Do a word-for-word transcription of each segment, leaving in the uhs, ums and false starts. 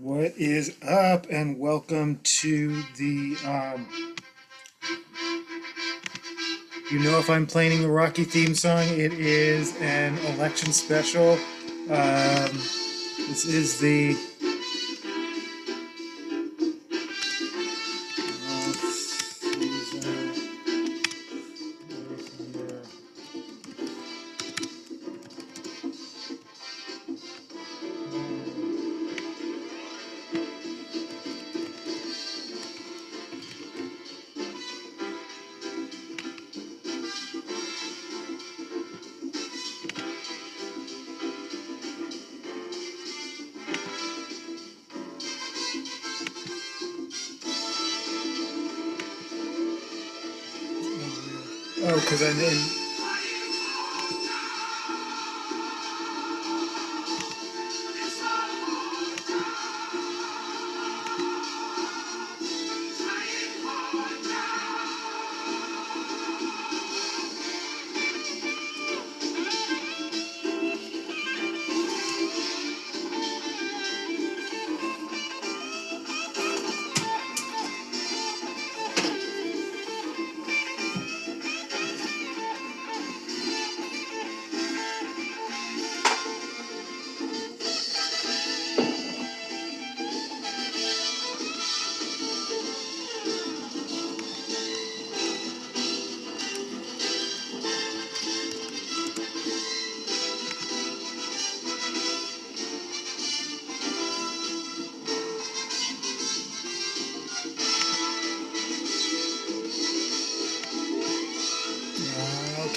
What is up, and welcome to the, um, you know, if I'm playing the Rocky theme song, it is an election special. Um, this is the, oh, because I'm in.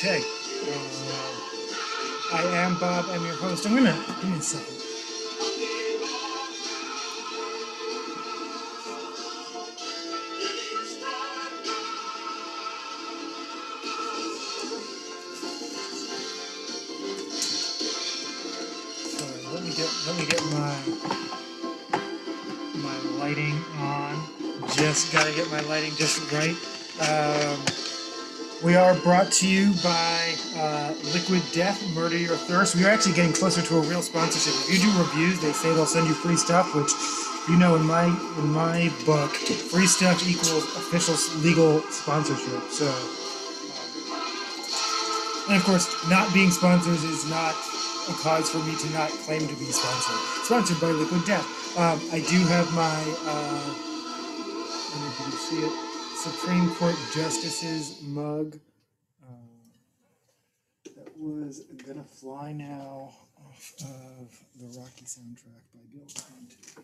Okay, uh, I am Bob, I'm your host. I'm gonna, give me a second. Sorry, let me get, let me get my, my lighting on. Just gotta get my lighting just right. Um, We are brought to you by uh, Liquid Death, Murder Your Thirst. We are actually getting closer to a real sponsorship. If you do reviews, they say they'll send you free stuff, which, you know, in my in my book, free stuff equals official legal sponsorship. So, and of course, not being sponsors is not a cause for me to not claim to be sponsored. Sponsored by Liquid Death. Um, I do have my. Uh, I don't know if you can see it. Supreme Court Justice's mug uh, that was gonna fly now off of the Rocky soundtrack by Bill Conti.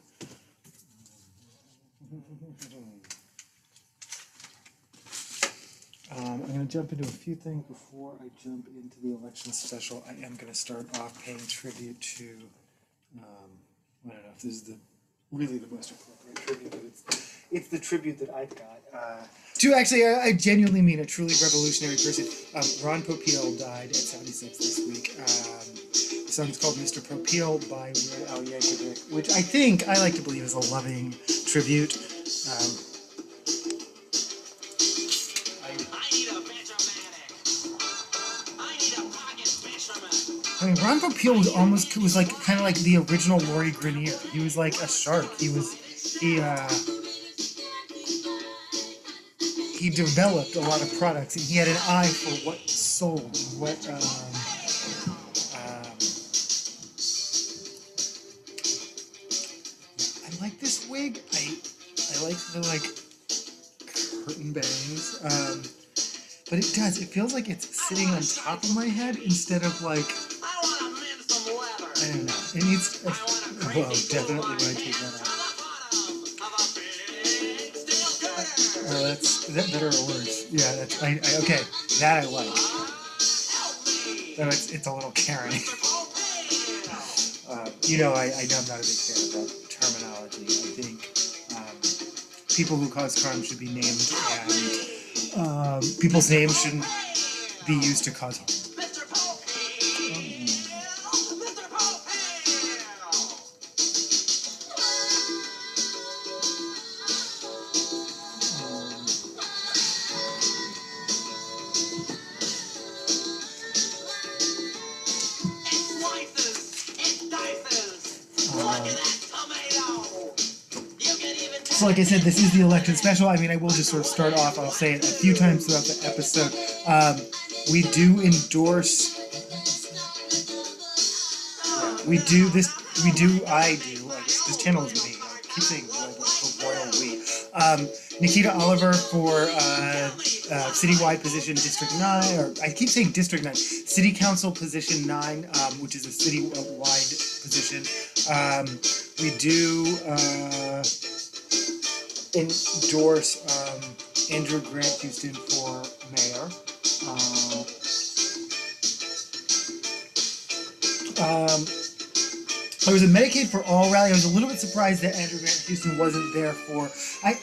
um, I'm gonna jump into a few things before I jump into the election special. I am gonna start off paying tribute to um, I don't know if this is the really the most appropriate tribute, but it's It's the tribute that I've got. Uh, to actually, I, I genuinely mean a truly revolutionary person. Um, Ron Popeil died at seventy-six this week. Um, the song's called Mister Popeil by Al-Yankovic, which I think, I like to believe, is a loving tribute. Um, I, I need a Veg-O-Matic. I need a rocket Veg-O-Matic. I mean, Ron Popeil was almost, was like, kind of like the original Rory Grenier. He was like a shark. He was, he, uh... he developed a lot of products, and he had an eye for what sold, what um, um, I like this wig. I I like the like curtain bangs, um, but it does. It feels like it's sitting on top of my head instead of like I want to mend some leather. I don't know. It needs. A, well, definitely when I take that out. Oh, that's, is that better or worse? Yeah, that's, I, I, okay, that I like. Oh, it's, it's a little Karen. uh, you know, I, I know I'm not a big fan of that terminology. I think um, people who cause harm should be named, and um, people's names shouldn't be used to cause harm. So like I said, this is the election special. I mean, I will just sort of start off, I'll say it a few times throughout the episode. Um, we do endorse... We do this... We do... I do. I guess this channel is me. I keep saying royal we. Um, Nikkita Oliver for uh, uh, citywide position District nine, or I keep saying District nine, City Council position nine, um, which is a citywide position. Um, we do uh, endorse um, Andrew Grant Houston for mayor. Uh, um... There was a Medicaid for All rally. I was a little bit surprised that Andrew Grant Houston wasn't there for. I,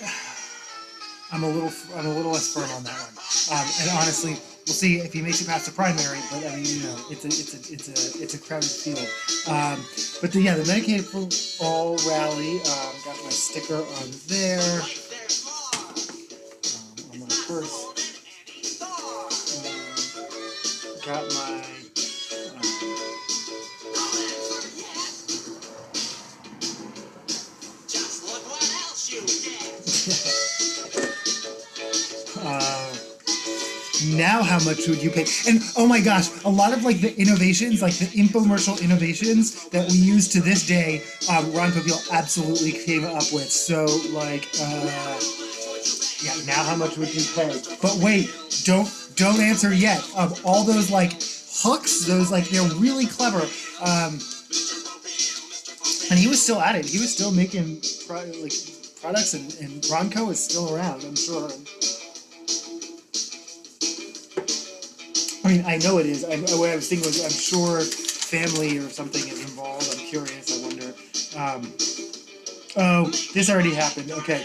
I'm a little, I'm a little less firm on that one. Um, and honestly, we'll see if he makes it past the primary. But I mean, you know, it's a, it's a, it's a, it's a crowded field. Um, but the, yeah, the Medicaid for All rally. Um, got my sticker on there. Um, on my purse. Um, got my. Now how much would you pay? And oh my gosh, a lot of like the innovations, like the infomercial innovations that we use to this day, um, Ron Popeil absolutely came up with. So like, uh, yeah, now how much would you pay? But wait, don't don't answer yet. Um, all those like hooks, those like they're really clever. Um, and he was still at it. He was still making pro- like products, and, and Ronco is still around, I'm sure. I mean, I know it is. I, what I was thinking was, I'm sure family or something is involved. I'm curious. I wonder. Um, oh, this already happened. Okay.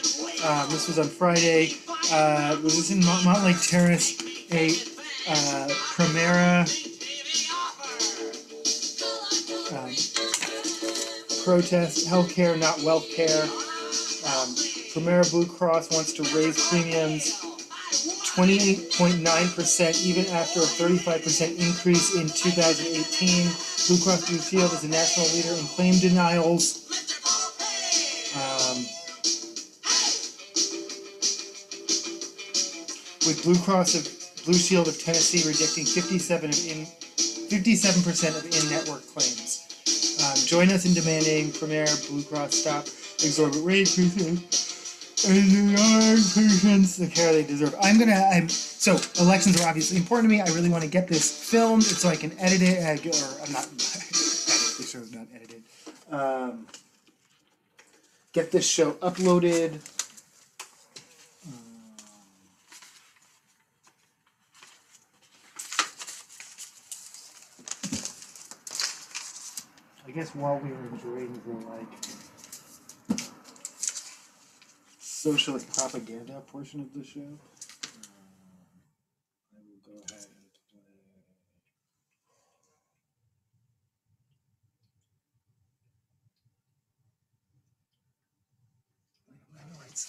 Um, this was on Friday. Uh, was this in Mont- Montlake Terrace? A uh, Premera um, protest, healthcare, not wealth care. Um, Premera Blue Cross wants to raise premiums twenty-eight point nine percent, even after a thirty-five percent increase in two thousand eighteen. Blue Cross Blue Shield is a national leader in claim denials. Um, with Blue Cross of Blue Shield of Tennessee rejecting fifty-seven of in fifty-seven percent of in-network claims. Um, join us in demanding Premier Blue Cross stop exorbitant rate increases and deny patients the care they deserve. I'm gonna. I'm so elections are obviously important to me. I really want to get this filmed so I can edit it. I, or I'm not. This show's not edited. Um, get this show uploaded. Um, I guess while we were enjoying the like. socialist propaganda portion of the show. Um, I will go ahead and play. My lights.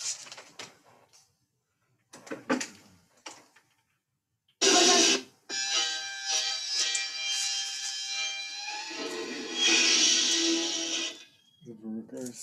The workers.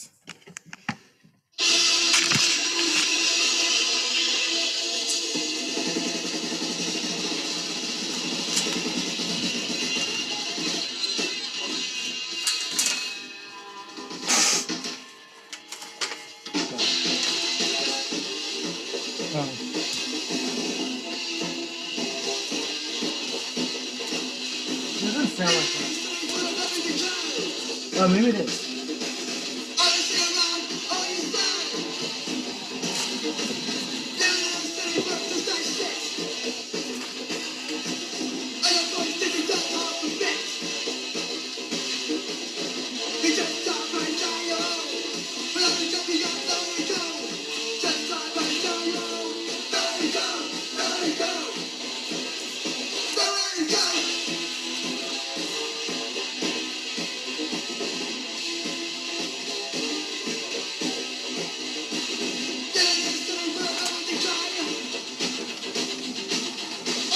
Maybe it is.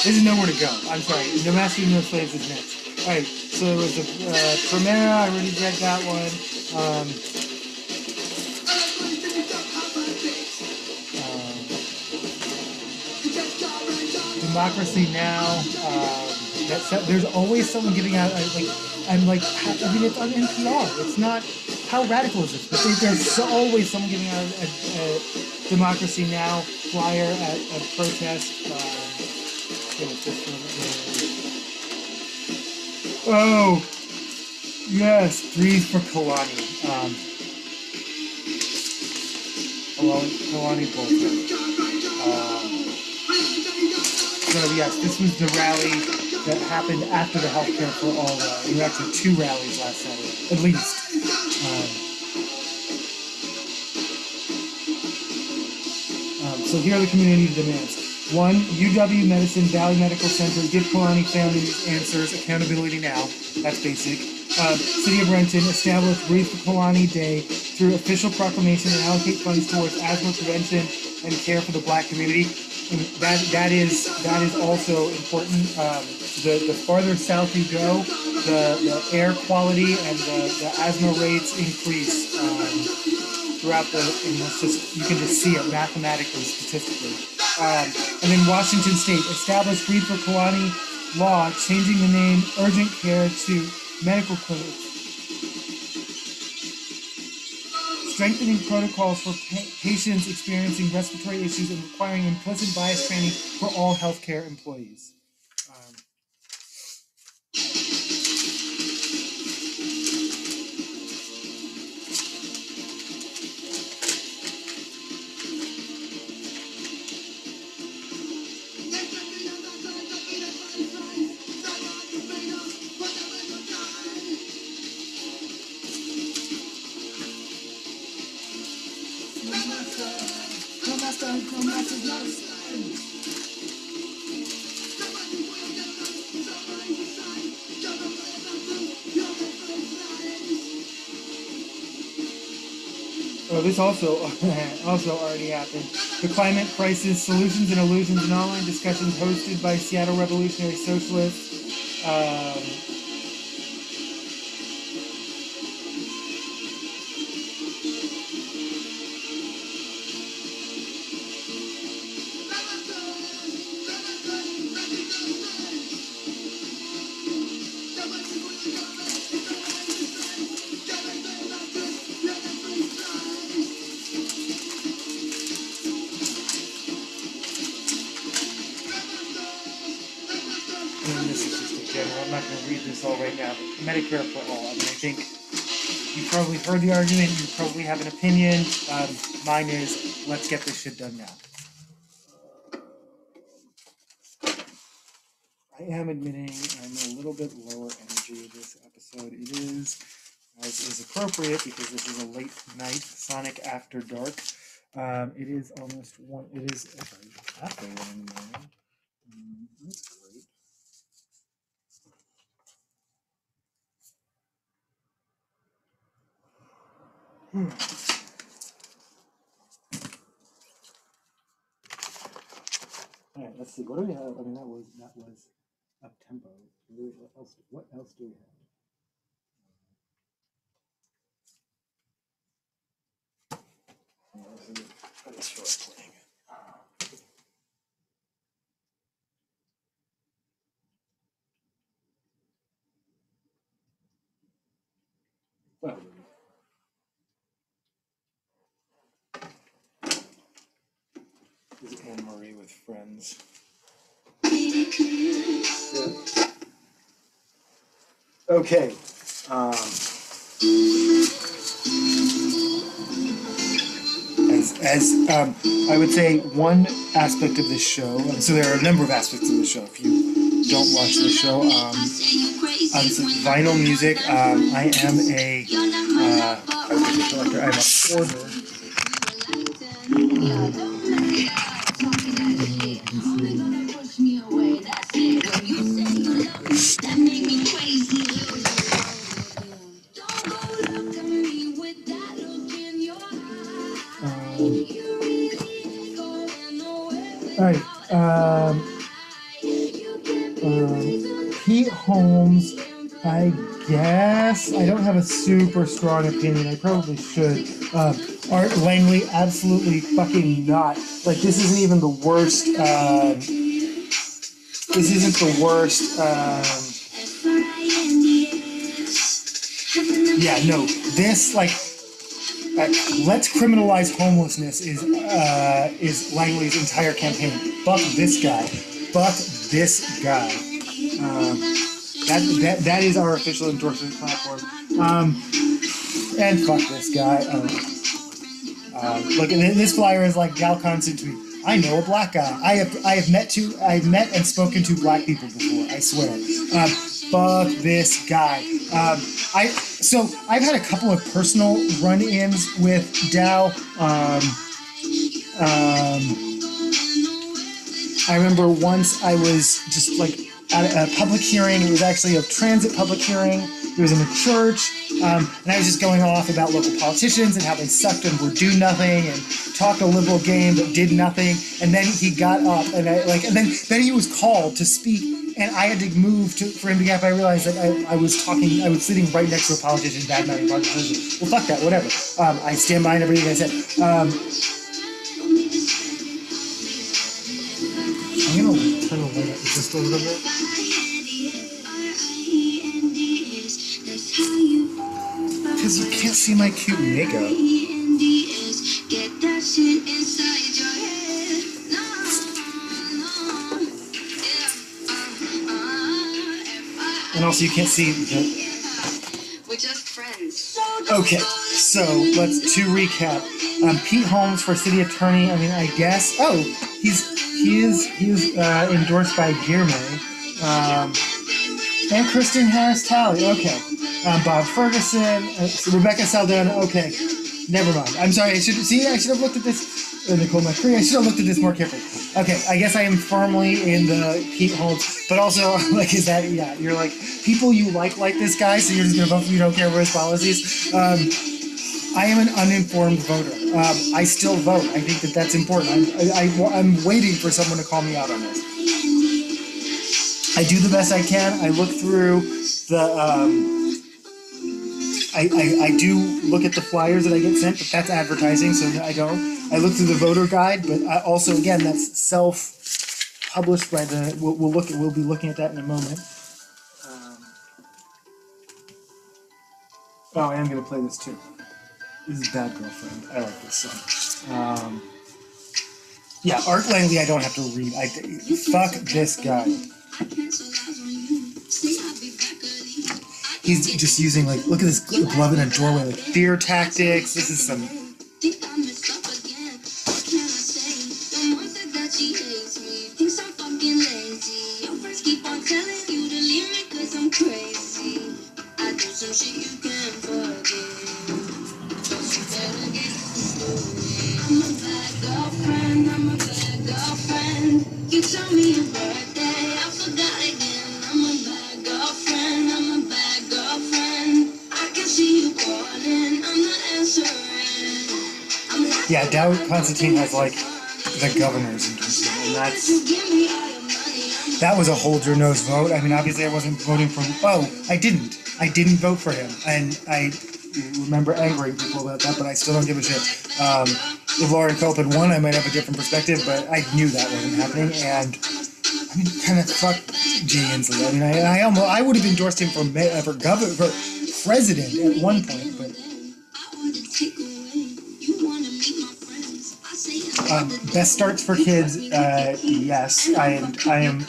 There's nowhere to go. I'm sorry. No Master, No Slaves is next. Alright, so there was the uh, Premera. I already read that one. Um, Democracy Now!, uh, that, there's always someone giving out, like, I'm like, I mean, it's on N P R. It's not, how radical is this? But there's always someone giving out a, a Democracy Now! Flyer at a protest. Um, it was just one, uh, oh, yes, breathe for Kaloni. Um, Kaloni Bolton. Um, So yes, this was the rally that happened after the Healthcare for All rally. There were actually two rallies last Saturday, at least. Um, um, so here are the community demands. One, U W Medicine Valley Medical Center, give Kaloni families answers, accountability now. That's basic. Uh, City of Renton, establish Breathe for Kaloni Day through official proclamation and allocate funds towards asthma prevention and care for the black community. And that that is that is also important. Um, the the farther south you go, the, the air quality and the, the asthma rates increase um, throughout the. And that's just, you can just see it mathematically, statistically. Um, and then Washington State, established Breathe for Kaloni law, changing the name urgent care to medical clinics. Strengthening protocols for pa patients experiencing respiratory issues and requiring implicit bias training for all healthcare employees. Um, This also also already happened. The Climate Crisis, Solutions and Illusions, an online discussion hosted by Seattle Revolutionary Socialists. Um, Medicare for all. I mean, I think you probably heard the argument. You probably have an opinion. Um, mine is, let's get this shit done now. I am admitting I'm a little bit lower energy this episode. It is, as is appropriate, because this is a late night Sonic After Dark. Um, it is almost one. It is after one in the morning. Um, that's great. Hmm. All right, let's see. What do we have? I mean, that was that was up tempo. What else? What else do we have? I'm not sure I'm playing it. Well. This is Anne Marie with Friends. Yeah. Okay. Um, as as um, I would say, one aspect of this show, so there are a number of aspects of the show. If you don't watch the show, um, obviously vinyl music. Um, I am a uh, I collector. I'm a hoarder. Um, All right, um, um, Pete Holmes, I guess, I don't have a super strong opinion, I probably should. Uh, Art Langlie, absolutely fucking not. Like, this isn't even the worst, uh, this isn't the worst. Um, yeah, no, this like, like let's criminalize homelessness is uh, is Langley's entire campaign. Fuck this guy. Fuck this guy. Um, that that that is our official endorsement platform. Um, and fuck this guy. Um, uh, look, and this flyer is like Dow Constantine. I know a black guy. I have I have met to I've met and spoken to black people before. I swear. Um, fuck this guy. Um, I so I've had a couple of personal run-ins with Dow. Um, um, I remember once I was just like at a public hearing. It was actually a transit public hearing. It was in a church. Um, and I was just going off about local politicians and how they sucked and were do nothing and talked a liberal game but did nothing. And then he got up and I like, and then, then he was called to speak, and I had to move to for him to get up. I realized that I, I was talking, I was sitting right next to a politician, bad mouthing politician. Well, fuck that, whatever. Um, I stand behind everything I said. Um, I'm gonna turn the light up just a little bit. You can't see my cute nigga. And also you can't see the... We're just friends. Okay, so let's to recap. Um, Pete Holmes for city attorney, I mean I guess oh he's he is he's uh, endorsed by Guillermo. Um and Kristen Harris-Talley, okay. Um, Bob Ferguson, uh, Rebecca Saldana, okay, never mind. I'm sorry, I should, see, I should have looked at this, uh, Nicole McCree, I should have looked at this more carefully. Okay, I guess I am firmly in the Pete Holmes, but also, like, is that, yeah, you're like, people you like like this guy, so you're just going to vote for you don't care about his policies. Um, I am an uninformed voter. Um, I still vote. I think that that's important. I'm, I, I, I'm waiting for someone to call me out on this. I do the best I can. I look through the, um... I, I, I do look at the flyers that I get sent, but that's advertising, so I don't. I look through the voter guide, but I also, again, that's self-published by the. We'll, we'll look. At, we'll be looking at that in a moment. Um, oh, I am gonna play this too. This is Bad Girlfriend. I like this song. Um, yeah, Art Langlie. I don't have to read. I fuck this guy. He's just using, like, look at this glove in a doorway, like, fear tactics. This is some... Yeah, Dow Constantine has, like, the governors in Houston, and that's... That was a hold-your-nose vote. I mean, obviously I wasn't voting for... Oh, I didn't. I didn't vote for him. And I remember angering people about that, but I still don't give a shit. Um, if Lauren Culp had won, I might have a different perspective, but I knew that wasn't happening, and... I mean, kind of fuck Jay Inslee. I mean, I, I almost... I would have endorsed him for, uh, for, governor, for president at one point, but... Um, Best Starts for Kids, uh, yes, I am, I am,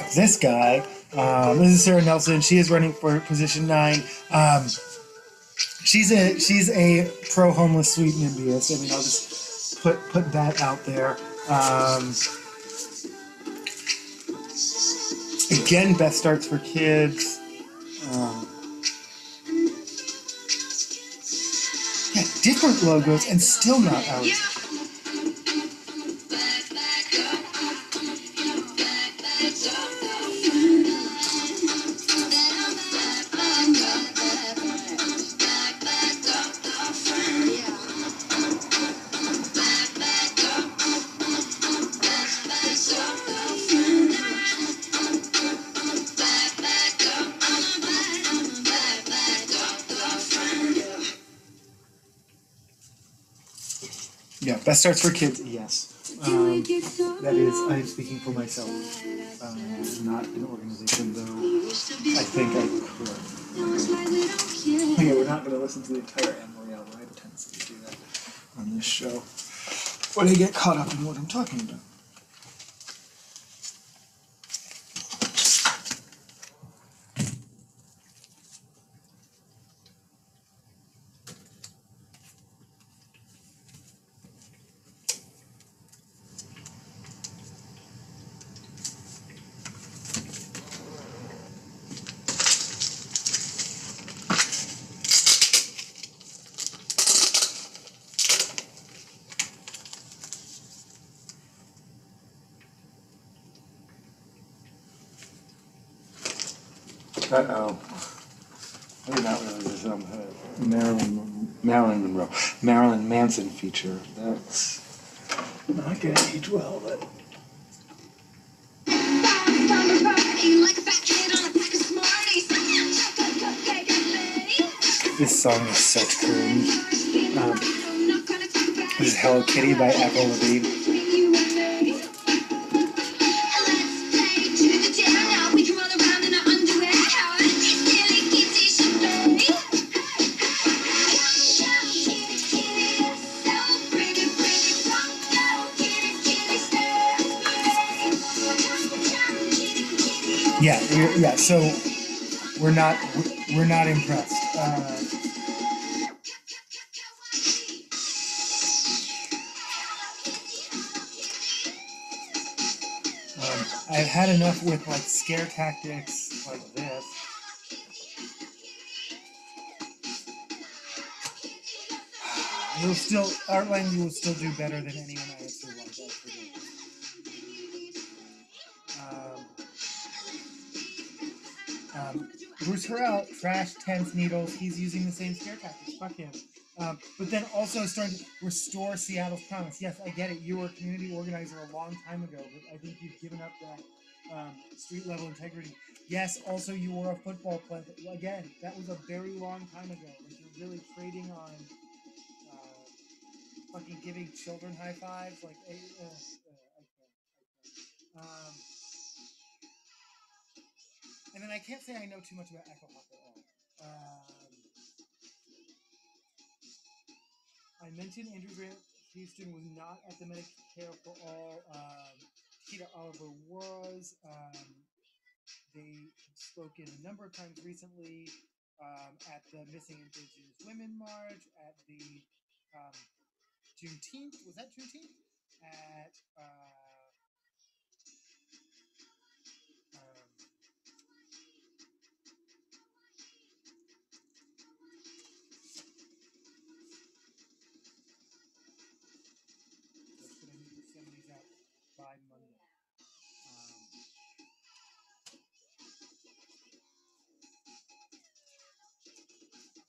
fuck this guy. Um, this is Sarah Nelson. She is running for position nine. Um, she's a she's a pro-homeless sweet NIMBYist. I mean, I'll just put put that out there. Um, again, Best Starts for Kids. Um, yeah, different logos and still not out. Best Starts for Kids, yes. Um, that is, I am speaking for myself. Um, not an organization, though I think I could. Okay, we're not going to listen to the entire Anne-Marie album. I have a tendency to do that on this show when I get caught up in what I'm talking about. Uh-oh. Maybe not really this um, Marilyn, Marilyn Monroe. Marilyn Manson feature. That's not going to age well, but... This song is such cringe. Um, this is Hello Kitty by Avril Lavigne. Yeah, we're, yeah. So we're not we're not impressed. Uh, um, I've had enough with like scare tactics like this. We'll still Art Langlie will still do better than anyone I ever watched. Um, Bruce Harrell, trash, tense, needles. He's using the same scare tactics. Fuck him. Um, but then also starting to restore Seattle's promise. Yes, I get it. You were a community organizer a long time ago, but I think you've given up that um, street level integrity. Yes, also you were a football player. Again, that was a very long time ago. Like you're really trading on uh, fucking giving children high fives. Like, uh, uh, okay, okay. Um, And then I can't say I know too much about Echo Hawk at all. Um, I mentioned Andrew Grant Houston was not at the Medicare for All. Um, Nikkita Oliver was. Um, they spoke in a number of times recently um, at the Missing Indigenous Women March, at the um, Juneteenth. Was that Juneteenth? At... Uh,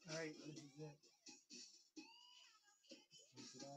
All right, this is it. Did I?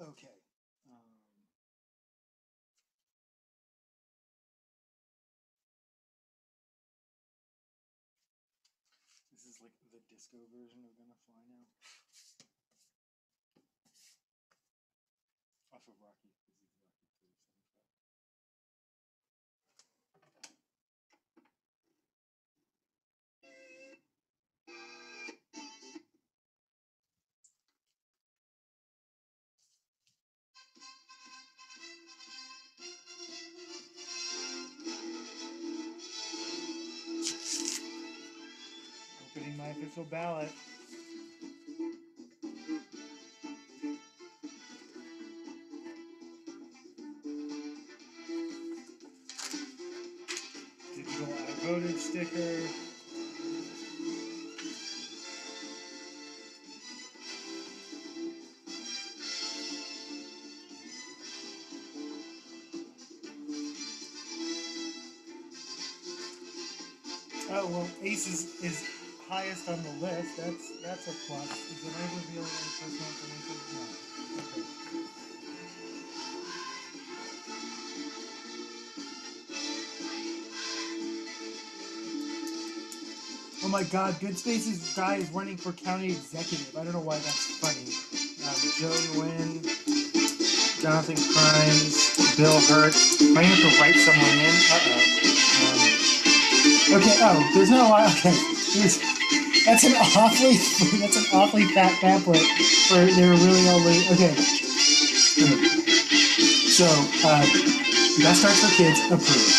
Okay. Um, this is like the disco version of Gonna Fly Now. Off of Rocky. This is Rocky thirty-seven. Opening my official ballot. Digital I voted sticker. Oh, well, Ace is, is highest on the list. That's that's a plus. Is it revealing any personal information? No. Okay. Oh my God! Goodspaceguy is running for county executive. I don't know why that's funny. Um, Joan Nguyen, Jonathan Crimes, Bill Hurt. I have to write someone in. Uh oh. Um, okay. Oh, there's not a lot. Okay. There's, That's an awfully that's an awfully fat pamphlet for they were really only okay. So uh, Best Starts for Kids approved.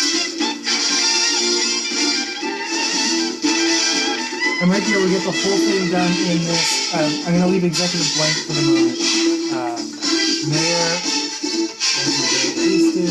I'm right here. We get the whole thing done in this. Um, I'm gonna leave executive blank for the moment. Um, Mayor Andrew Grant Houston.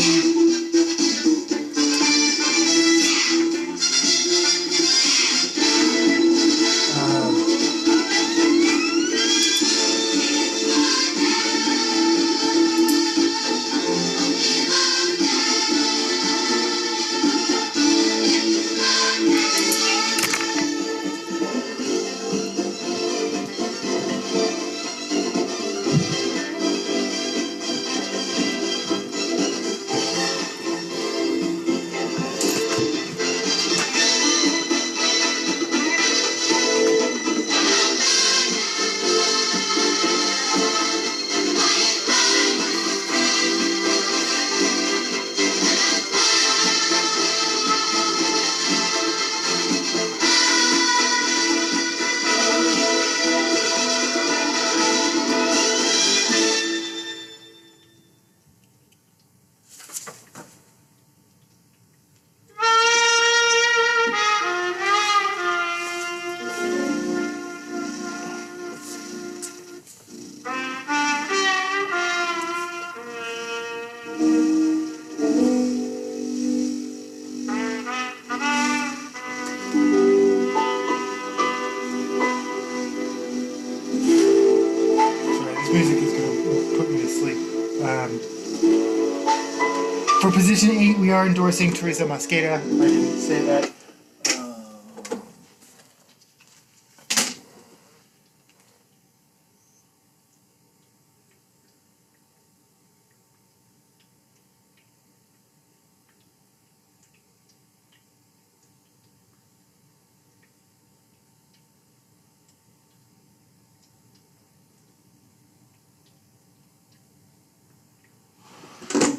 Position eight, we are endorsing Teresa Mosqueda. I didn't say that.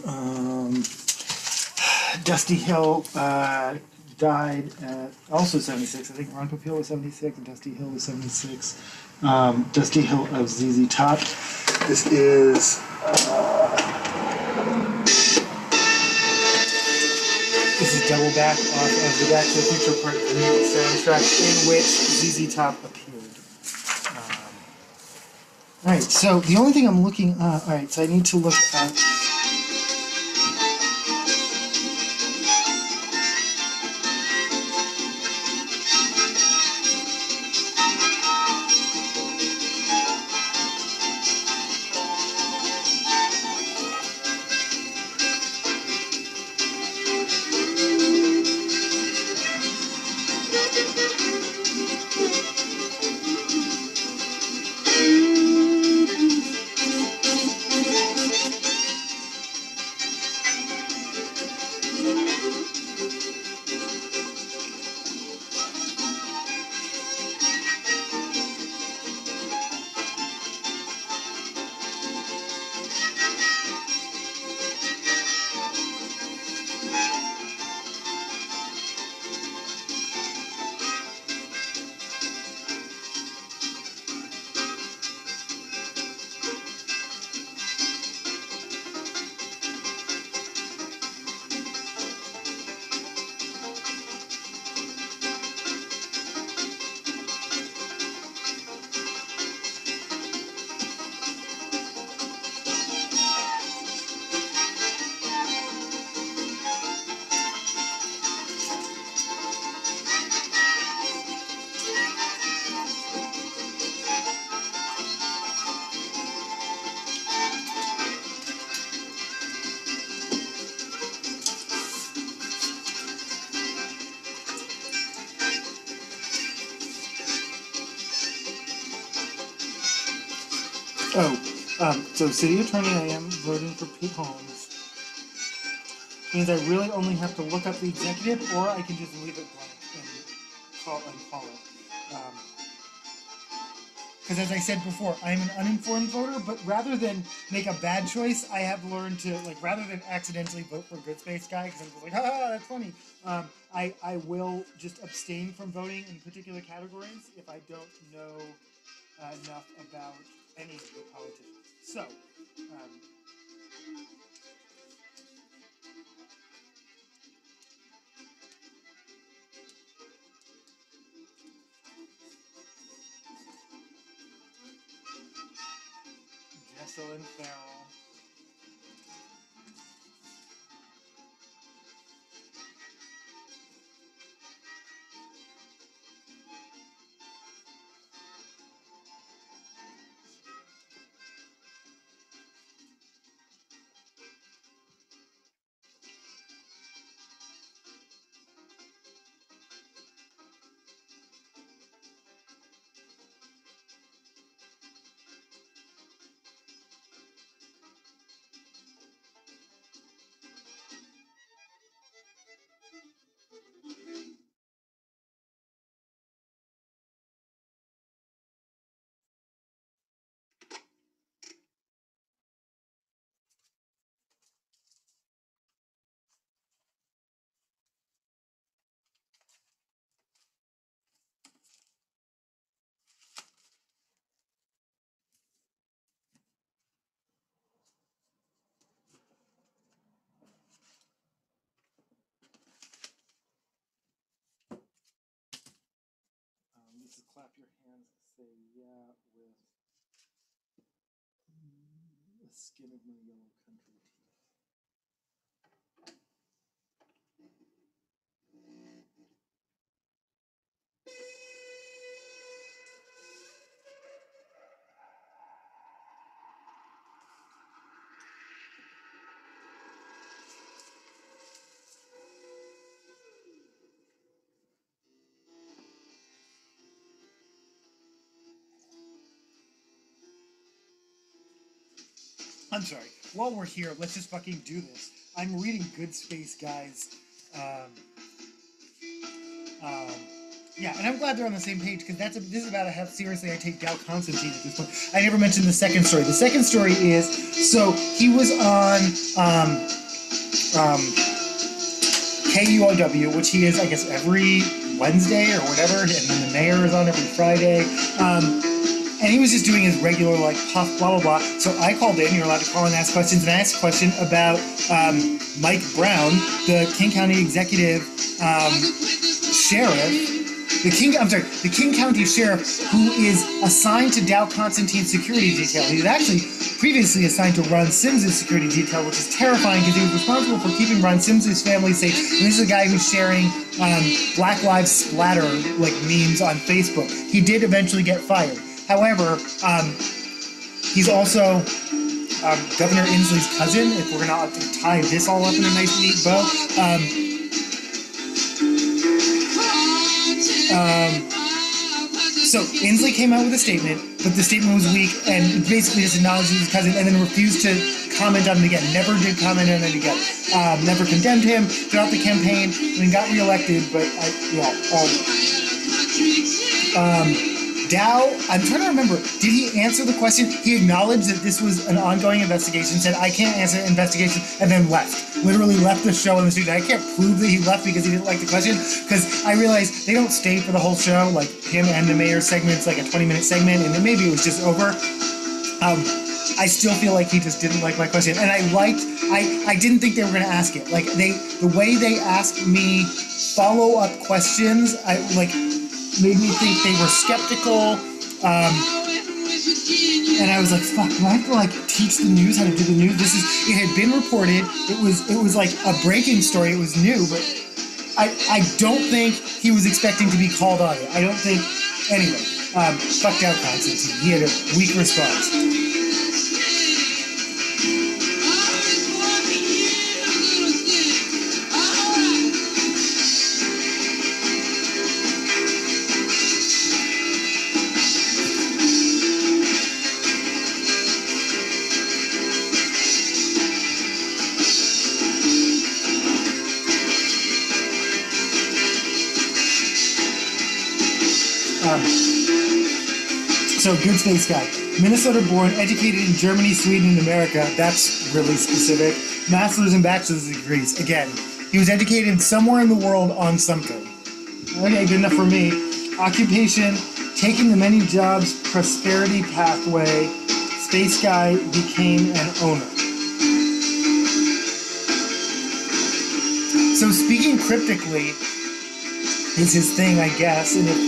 Um, Dusty Hill uh, died at also seventy-six. I think Ron Popeil was seventy-six and Dusty Hill was seventy-six. Um, Dusty Hill of Z Z Top. This is uh, this is double back off of the Back to the Future Part three soundtrack in which Z Z Top appeared. Um, all right. So the only thing I'm looking up. All right. So I need to look up. Oh, um, so city attorney, I am voting for Pete Holmes. Means I really only have to look up the executive, or I can just leave it blank and call and call it. Because um, as I said before, I'm an uninformed voter, but rather than make a bad choice, I have learned to, like, rather than accidentally vote for Goodspaceguy, because I'm just like, ah, that's funny, um, I, I will just abstain from voting in particular categories if I don't know uh, enough about any of the politicians. So, um, Jessel and Farrell. To clap your hands and say yeah with the skin of my yellow country teeth. I'm sorry, while we're here, let's just fucking do this. I'm reading Goodspaceguy. Um, um, yeah, and I'm glad they're on the same page, because that's a, this is about how seriously I take Dow Constantine at this point. I never mentioned the second story. The second story is, so he was on um, um, K U O W, which he is, I guess, every Wednesday or whatever, and then the mayor is on every Friday. Um, And he was just doing his regular, like, puff, blah, blah, blah. So I called in. You're allowed to call and ask questions. And I asked a question about um, Mike Brown, the King County executive um, sheriff. The King, I'm sorry, the King County sheriff who is assigned to Dow Constantine's security detail. He was actually previously assigned to Ron Sims' security detail, which is terrifying because he was responsible for keeping Ron Sims' family safe. And this is a guy who's sharing um, Black Lives Splatter, like, memes on Facebook. He did eventually get fired. However, um, he's also um, Governor Inslee's cousin, if we're going to tie this all up in a nice, neat bow. Um, um, so, Inslee came out with a statement, but the statement was weak and basically just acknowledged his cousin and then refused to comment on him again, never did comment on him again, um, never condemned him throughout the campaign. I mean, got reelected, but I, yeah. Um, um, Dow, I'm trying to remember, did he answer the question? He acknowledged that this was an ongoing investigation, said, I can't answer the investigation, and then left. Literally left the show in the studio. I can't prove that he left because he didn't like the question, because I realized they don't stay for the whole show, like him and the mayor segment's like a twenty minute segment, and then maybe it was just over. Um, I still feel like he just didn't like my question, and I liked, I, I didn't think they were going to ask it. Like, they, the way they asked me follow-up questions, I, like, made me think they were skeptical, um, and I was like, fuck, do I have to, like, teach the news how to do the news? This is, it had been reported, it was, it was like a breaking story, it was new, but I, I don't think he was expecting to be called on it. I don't think, anyway, um, fucked out Constantine, he had a weak response. So, Goodspaceguy, Minnesota-born, educated in Germany, Sweden, and America. That's really specific. Master's and bachelor's degrees. Again, he was educated somewhere in the world on something. Okay, good enough for me. Occupation, taking the many jobs, prosperity pathway. Space Guy became an owner. So, speaking cryptically is his thing, I guess. And if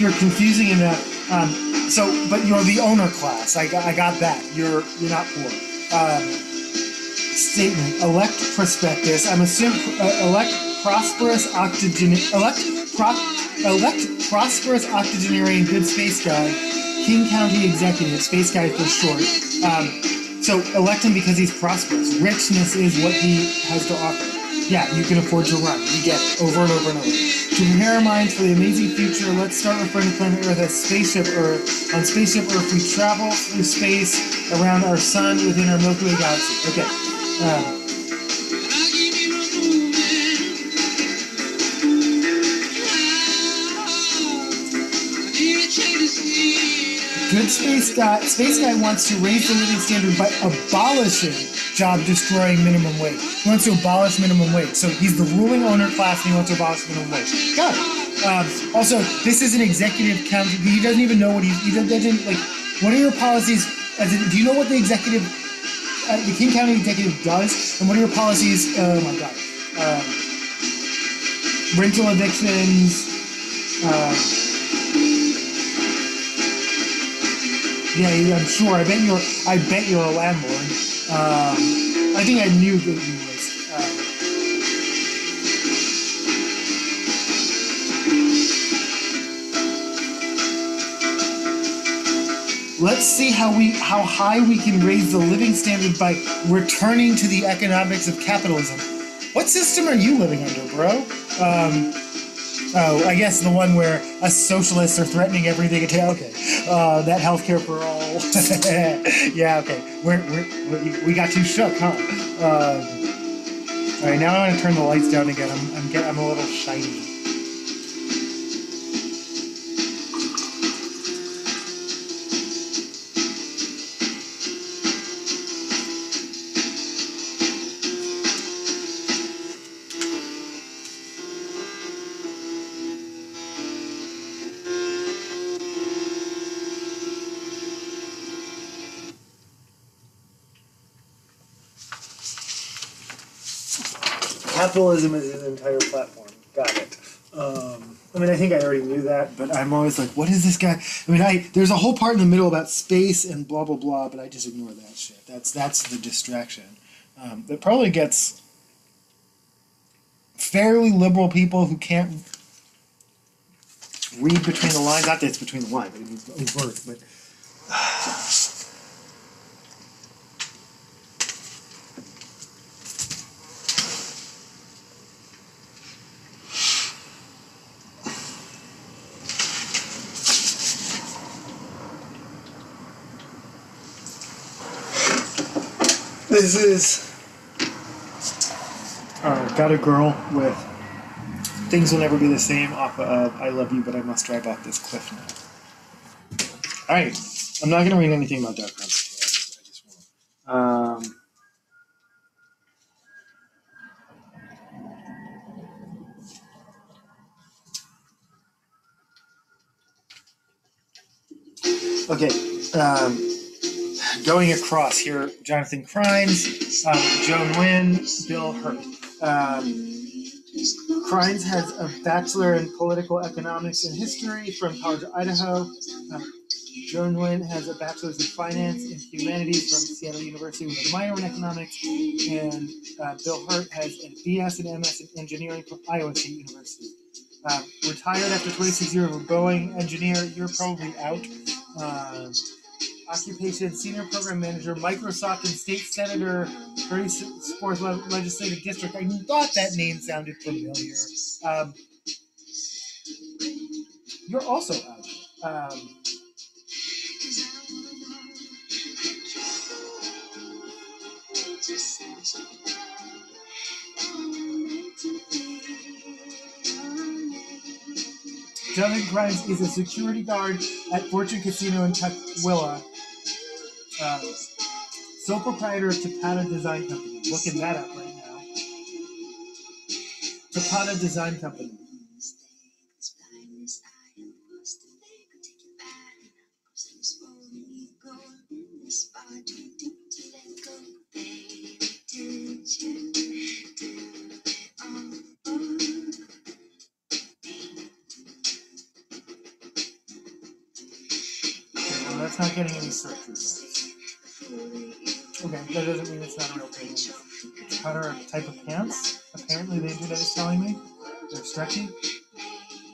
you're confusing enough, um... So, but you're the owner class. I got, I got that. You're, you're not poor. Um, statement: elect prospectus. I'm assuming uh, elect prosperous octogenarian. Elect prop. Elect prosperous octogenarian. Good space guy. King County executive. Space guy for short. Um, so elect him because he's prosperous. Richness is what he has to offer. Yeah, you can afford to run. You get it over and over and over. To prepare our minds for the amazing future, let's start referring to planet Earth as Spaceship Earth. On Spaceship Earth, we travel through space around our sun within our Milky Way galaxy. Okay. Uh, Good Space Guy, Space Guy wants to raise the living standard by abolishing job-destroying minimum wage. He wants to abolish minimum wage. So he's the ruling owner class and he wants to abolish minimum wage. Got it. Um, also, this is an executive council. He doesn't even know what he, he doesn't, like, what are your policies, as in, do you know what the executive, uh, the King County executive does? And what are your policies, oh my God, um, rental evictions, uh, yeah, I'm sure. I bet you're. I bet you're a landlord. Um, I think I knew that you was. Um, let's see how we how high we can raise the living standard by returning to the economics of capitalism. What system are you living under, bro? Um, Oh, I guess the one where us socialists are threatening everything. Okay, uh, that healthcare for all. Yeah, okay. We're, we're, we got you shook, huh? Um, all right, now I'm gonna turn the lights down again. I'm I'm, get, I'm a little shiny. Capitalism is his entire platform. Got it. Um, I mean, I think I already knew that, but I'm always like, what is this guy? I mean, I there's a whole part in the middle about space and blah, blah, blah, but I just ignore that shit. That's that's the distraction. Um, that probably gets fairly liberal people who can't read between the lines. Not that it's between the lines, but it's overt. But, uh, This is uh, Got a Girl with Things Will Never Be the Same off of I Love You, But I Must Drive Off This Cliff Now. Alright, I'm not going to read anything about Dow Constantine. I just won't. Um, Okay, um, going across here, Jonathan Crines, um, Joan Nguyen, Bill Hurt. Um, Crines has a Bachelor in Political Economics and History from College, Idaho. Um, Joan Nguyen has a Bachelor's in Finance and Humanities from Seattle University with a minor in Economics. And uh, Bill Hurt has a B S and M S in Engineering from Iowa State University. Um, retired after twenty-six years of Boeing engineer, you're probably out. Uh, occupation, senior program manager, Microsoft and state senator, thirty-fourth le- legislative district. I thought that name sounded familiar. Um, you're also out. Um, Jonathan Grimes is a security guard at Fortune Casino in Tukwila, um, sole proprietor of Tapana Design Company. Looking that up right now. Tapana Design Company. Not getting any search results. Okay, that doesn't mean it's not a real pants. Cutter are a type of pants. Apparently the internet is telling me. They're stretchy.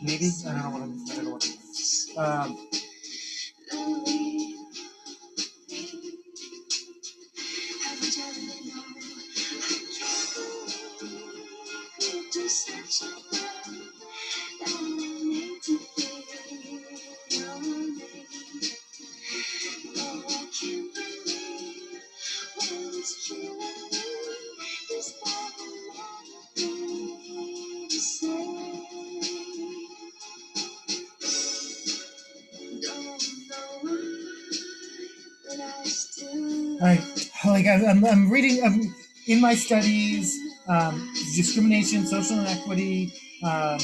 Maybe. I don't know what I'm I don't know what I'm um, I'm, I'm reading, I'm in my studies, um, discrimination, social inequity, um,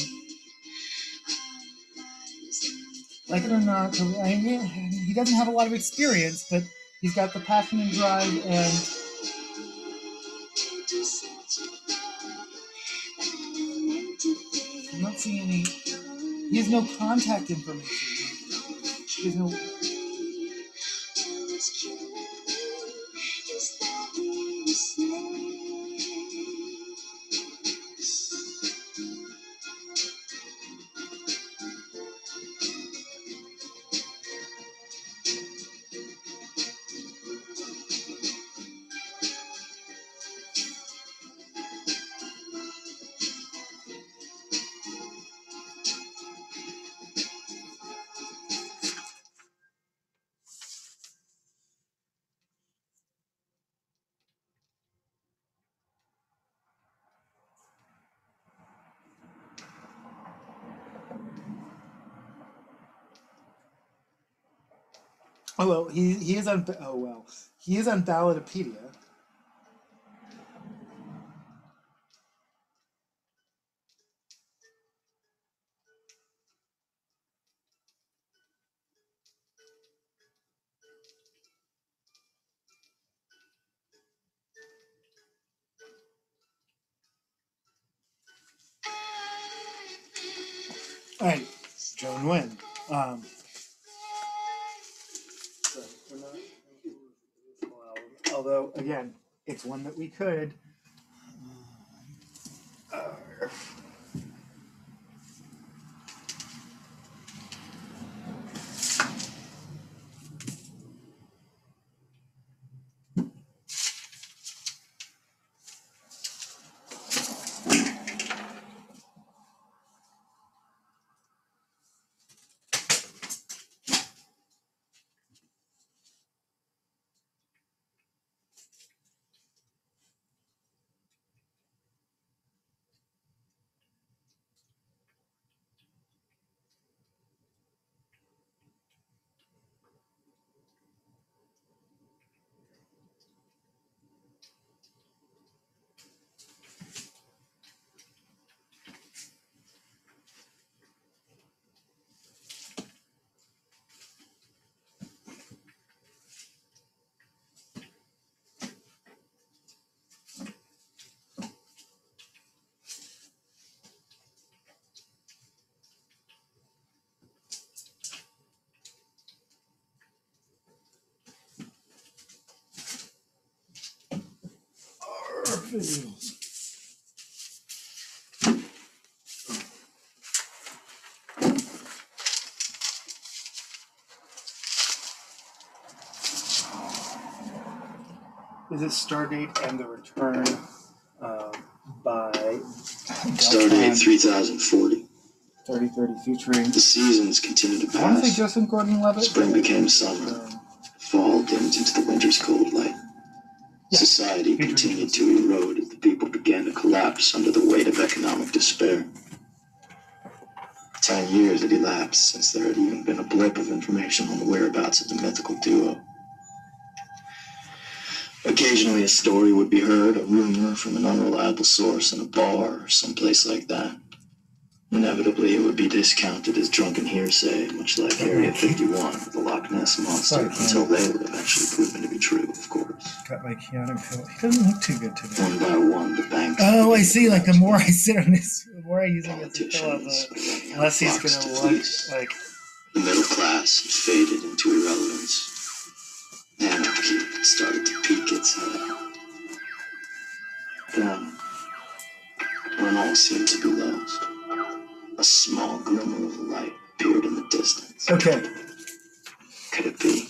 like it or not, I mean, he doesn't have a lot of experience, but he's got the passion and drive, and I'm not seeing any, he has no contact information, he has no... Oh well, he he is on oh well, he is on Balladopedia. All right, Joan Nguyen. Um, Although, again, it's one that we could. Uh, fingernails. Is it Stardate and the return uh, by Stardate three thousand forty. thirty thirty featuring. The seasons continue to pass. I want to say Justin Gordon-Levitt. Spring became summer. Fall dimmed into the winter's cold light. Yeah. Society Future continued to erode as the people began to collapse under the weight of economic despair. Ten years had elapsed since there had even been a blip of information on the whereabouts of the mythical duo. Occasionally a story would be heard, a rumor from an unreliable source in a bar or someplace like that. Inevitably, it would be discounted as drunken hearsay, much like Area fifty-one with the Loch Ness Monster, until they would eventually prove to be true, of course. Got like Keanu Hill. He doesn't look too good today. One by one, the banks... Oh, I see. Like, the more I sit on this, the more I use it as a fill up, unless he's going to look like... The middle class has faded into irrelevance. Anarchy started to peek its head. Then, when all seemed to be lost, a small glimmer of light appeared in the distance. Okay. Could it be?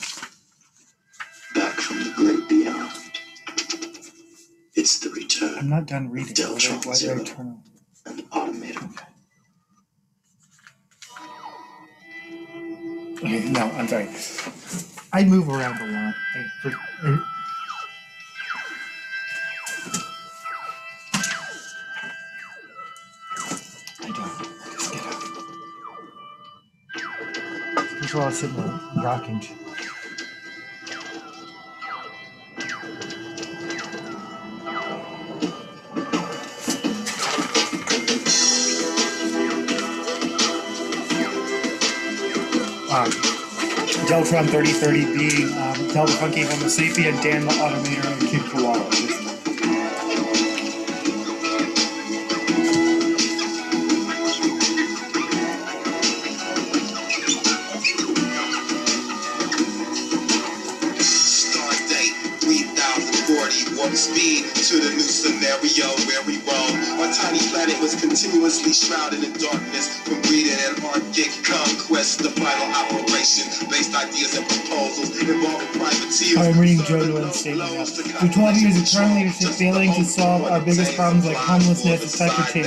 Back from the great beyond. It's the return. I'm not done reading. Deltron why Zero did I turn and Automator. Okay. Okay, no, I'm sorry. I move around a lot. I, for, I, I don't. Let's get up. I'm sure I'll sit in a rocking chair. Wow. Deltron thirty thirty B, um, Del the Funky Homo Sapien, Dan the Automator, and Kid Koala. Stardate three thousand forty, warp speed to the new scenario where we roam. Our tiny planet was continuously shrouded in darkness from breeding and Arctic conquest, the final operation. Based ideas and proposals involving privateers. I'm reading Joan Nguyen's statement now. For twelve years of current leadership failing to solve our biggest problems like homelessness and cycle change.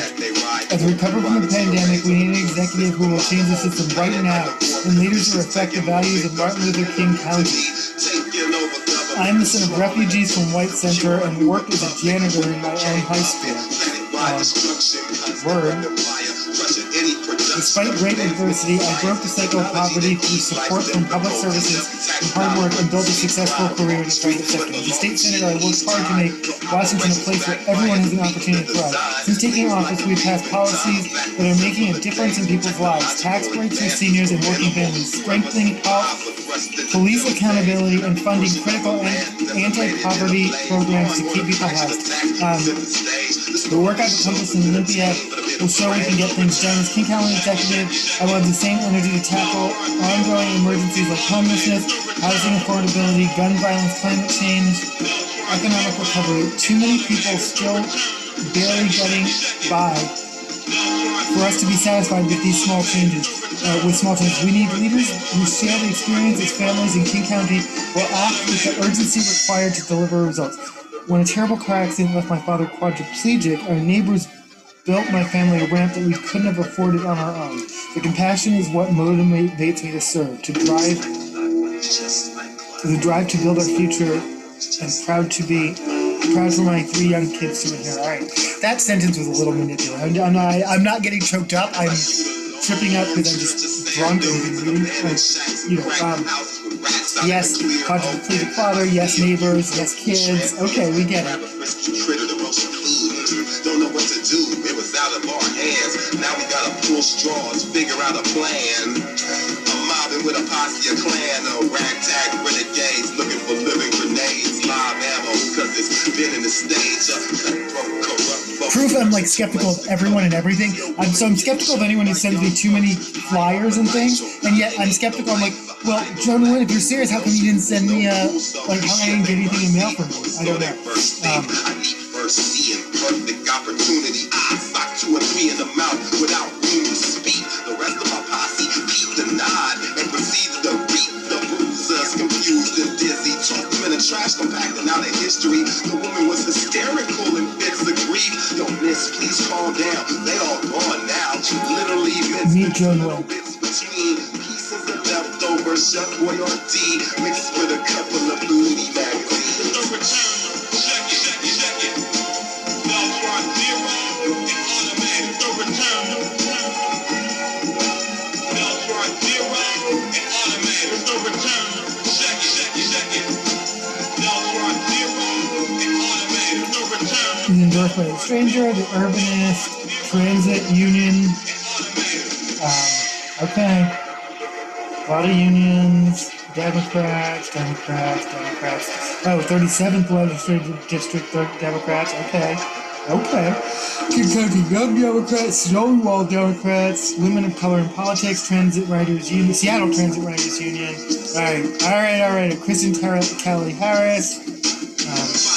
As we recover from the pandemic, we need an executive who will change the system right now, and leaders who respect the values of Martin Luther King County. I am the son of refugees from White Center and work as a janitor in my own high school. Um, word. Despite great adversity, I broke the cycle of poverty through support from public services and hard work and built a successful career in the private sector. As a state senator, I worked hard to make Washington a place where everyone has an opportunity to thrive. Since taking office, we've passed policies that are making a difference in people's lives, tax breaks for seniors and working families, strengthening health, police accountability, and funding critical anti-poverty programs to keep people housed. Um, the work I've accomplished in Olympia will show we can get things done. As King County executive, I will have the same energy to tackle ongoing emergencies like homelessness, housing affordability, gun violence, climate change, economic recovery. Too many people still barely getting by for us to be satisfied with these small changes. Uh, with small changes, we need leaders who share the experience as families in King County will act with the urgency required to deliver results. When a terrible car accident left my father quadriplegic, our neighbors built my family a ramp that we couldn't have afforded on our own. The compassion is what motivates me to serve, to drive, the drive to build our future, and proud to be, proud for my three young kids to inherit. All right, that sentence was a little manipulative. I'm, I'm, not, I'm not getting choked up. I'm tripping up because I'm just drunk and reading. Like, you know, um, yes, quadriplegic father. Yes, neighbors. Yes, kids. Okay, we get it. Don't know what to do. Out of our hands, now we gotta pull straws, figure out a plan. I'm mobbing with a posse, a clan, a ragtag renegades, looking for living grenades, live ammo, cause it's been in the stage of cutthroat, corrupt. Proof I'm like skeptical of everyone and everything. I'm so I'm skeptical of anyone who sends me too many flyers and things, and yet I'm skeptical. I'm like, well, Joan Nguyen, if you're serious, how come you didn't send me a like? How I didn't get anything in mail from you? I don't know. Um, see in perfect opportunity. I sock two or three in the mouth without room to speak. The rest of my posse peeped and nod and proceeded to beat the bruisers, confused and dizzy. Tossed them in a trash compactor, out of history. The woman was hysterical and fits of grief. Yo, miss, please calm down. They all gone now. Literally, miss, little bits between pieces of leftover Chef Boyardee mixed with a couple of booty magazines. The return. Endorsed by the Stranger, the Urbanist, Transit Union. Um, okay. A lot of unions, Democrats, Democrats, Democrats. Oh, thirty-seventh Legislative District Democrats. Okay. Okay. Kentucky Young Democrats, Stonewall Democrats, Women of Color in Politics, Transit Riders Union, Seattle Transit Riders Union. All right. All right. All right. Kristen Kelly Harris. Um,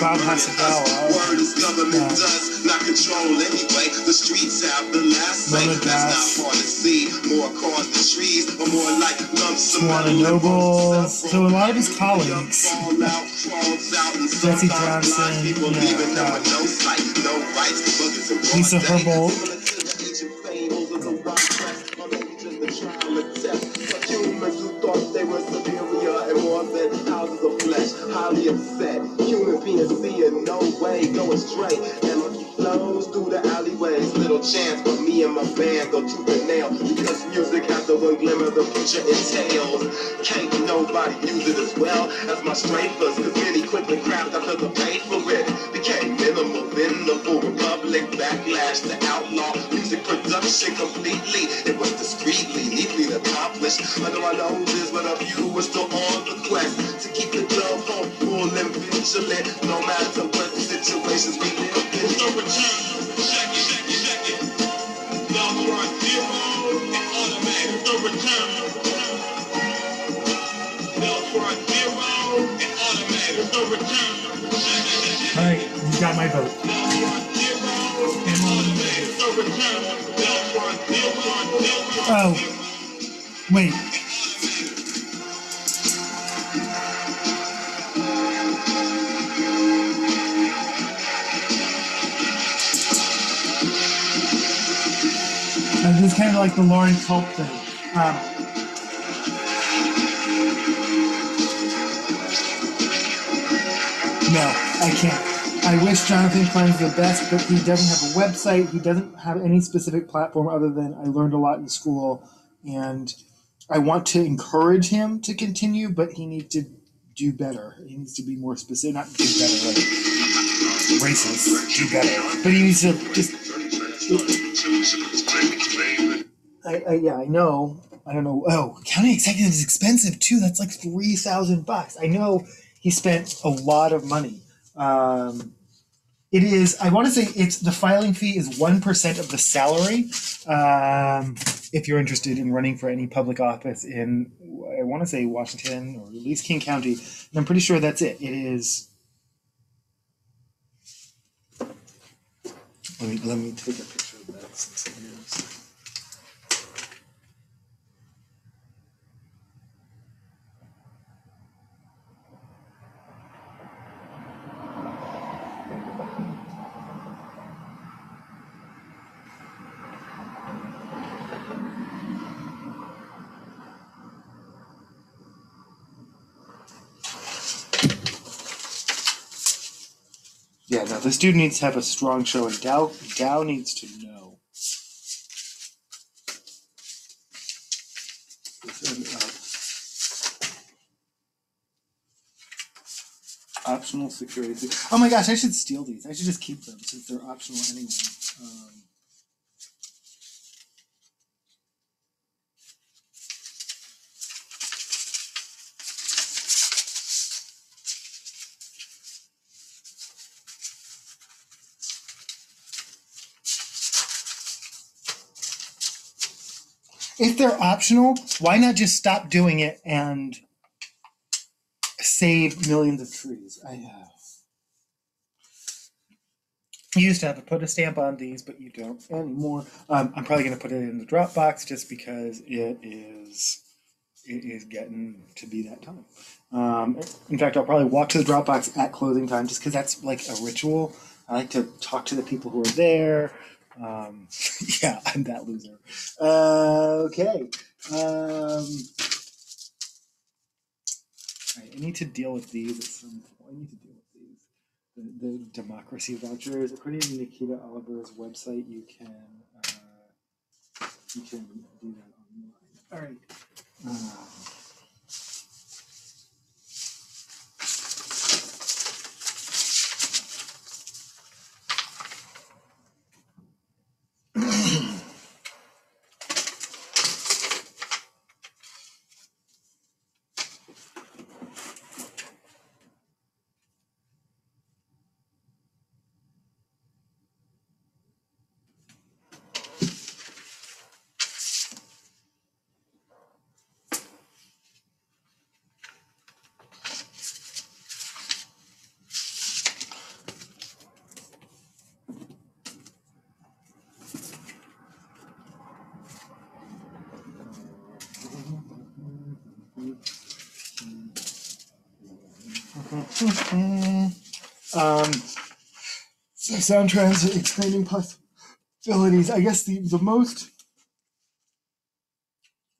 Bob Hasselhoff. Word is government does not control anyway. The streets have the last say. That's not hard to see. More cars than trees, or more like lumps of money. So a lot of his colleagues. Jesse Johnson. Yeah, uh, Lisa Herbold. Highly upset, human beings see in no way go astray. And lucky flows through the alleyways. Little chance for me and my band go to the nail. Because music has the one glimmer the future entails. Can't nobody use it as well as my strafers. Cause many quickly craft after the pay for it. Became minimal in the full republic. Backlash to outlaw music production completely. It was discreetly, neatly accomplished. Under my noses, but a few were still on the quest to keep the club hopeful and vigilant, no matter what the situations we live in. There's no return, check it, check it, check it. Love worth zero, and automatic. There's no return. Love worth zero, and automatic. There's no return. All right, you got my vote. Love worth zero, and automatic. There's no return. Love worth zero, and automatic. Oh, wait. It's kind of like the Lauren Culp thing. Um, no, I can't. I wish Jonathan finds the best, but he doesn't have a website. He doesn't have any specific platform other than I learned a lot in school, and I want to encourage him to continue, but he needs to do better. He needs to be more specific. Not do better, like racist. Do better. But he needs to just... I, I, yeah, I know. I don't know. Oh, county executive is expensive too. That's like three thousand bucks. I know he spent a lot of money. Um, it is. I want to say it's the filing fee is one percent of the salary. Um, if you're interested in running for any public office in, I want to say Washington or at least King County, and I'm pretty sure that's it. It is. Let me let me take a picture of that since it is. Yeah, no, this dude needs to have a strong showing. Dow, Dow needs to know. Optional security. Oh my gosh, I should steal these. I should just keep them since they're optional anyway. Um, If they're optional, why not just stop doing it and saved millions of trees. I have. You used to have to put a stamp on these, but you don't anymore. Um, I'm probably going to put it in the Dropbox just because it is it is getting to be that time. Um, in fact, I'll probably walk to the Dropbox at closing time just because that's like a ritual. I like to talk to the people who are there. Um, yeah, I'm that loser. Uh, okay. Um, right, I need to deal with these at some point. I need to deal with these. The, the democracy vouchers. According to Nikkita Oliver's website, you can uh, you can do that online. All right. Um, Mm-hmm. Um, so sound trends explaining possibilities. I guess the, the most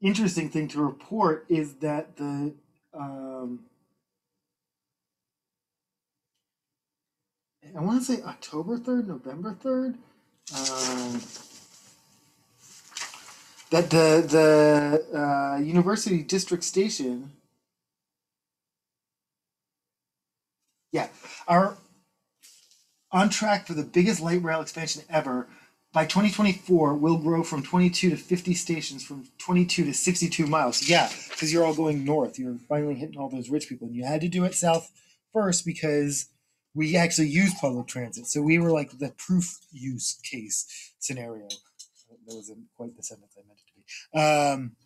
interesting thing to report is that the um, I want to say October third, November third, um, that the the uh, University District Station. Yeah, are on track for the biggest light rail expansion ever. By twenty twenty-four, we'll grow from twenty-two to fifty stations, from twenty-two to sixty-two miles. Yeah, because you're all going north. You're finally hitting all those rich people. And you had to do it south first because we actually use public transit. So we were like the proof use case scenario. That wasn't quite the sentence I meant it to be. Um,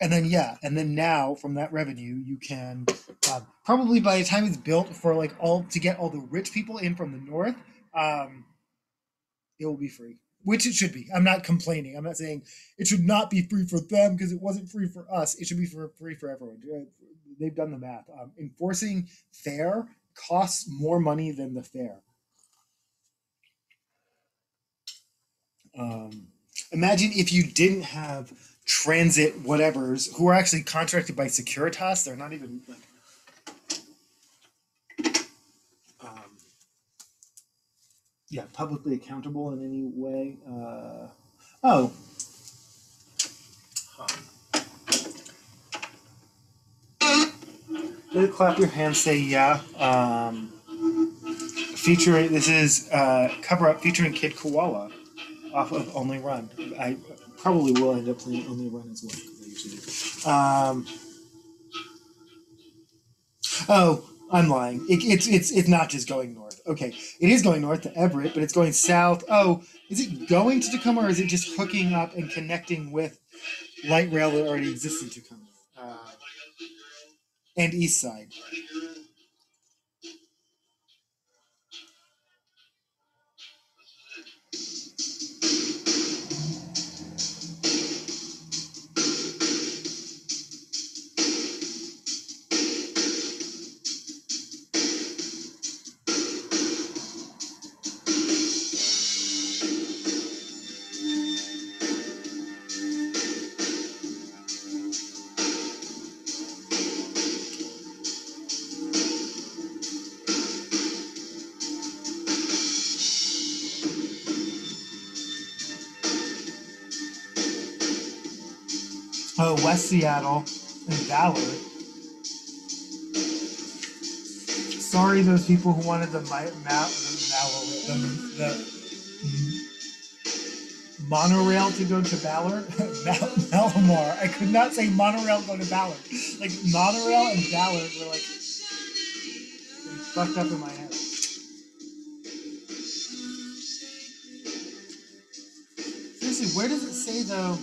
And then, yeah, and then now from that revenue, you can um, probably by the time it's built for like all to get all the rich people in from the north, um, it will be free, which it should be. I'm not complaining. I'm not saying it should not be free for them because it wasn't free for us. It should be for free for everyone. They've done the math. Um, enforcing fare costs more money than the fare. Um, imagine if you didn't have transit whatevers who are actually contracted by Securitas. They're not even like um, yeah publicly accountable in any way. Uh, oh huh. Clap your hands, say yeah. Um, featuring this is uh, cover up featuring Kid Koala off of Only Run. I probably will end up playing Only Run as well, because I usually do. Um, oh, I'm lying. It, it's it's it's not just going north. Okay, it is going north to Everett, but it's going south. Oh, is it going to Tacoma, or is it just hooking up and connecting with light rail that already exists in Tacoma? Uh, and East Side. Oh, West Seattle and Ballard. Sorry, those people who wanted the map, the, the, the monorail to go to Ballard. Malamar. I could not say monorail go to Ballard. Like monorail and Ballard were like fucked up in my head. Seriously, where does it say though?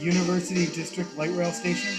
University District Light Rail Station.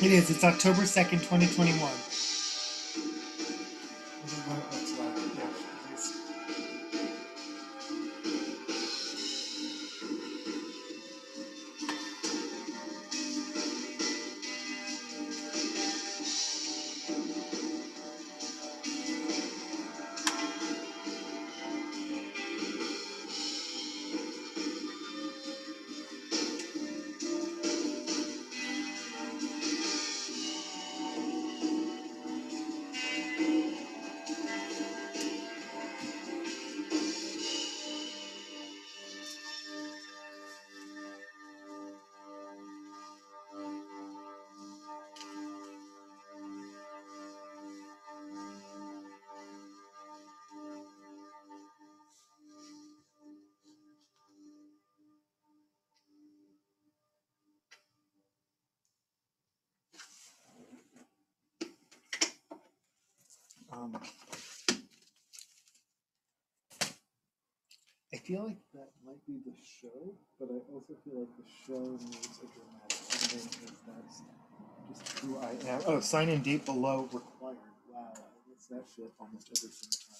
It is. It's October second, twenty twenty-one. Um, I feel like that might be the show, but I also feel like the show needs a dramatic ending because that's just who I am. Oh, sign in date below required. Wow, I miss that shit almost every single time.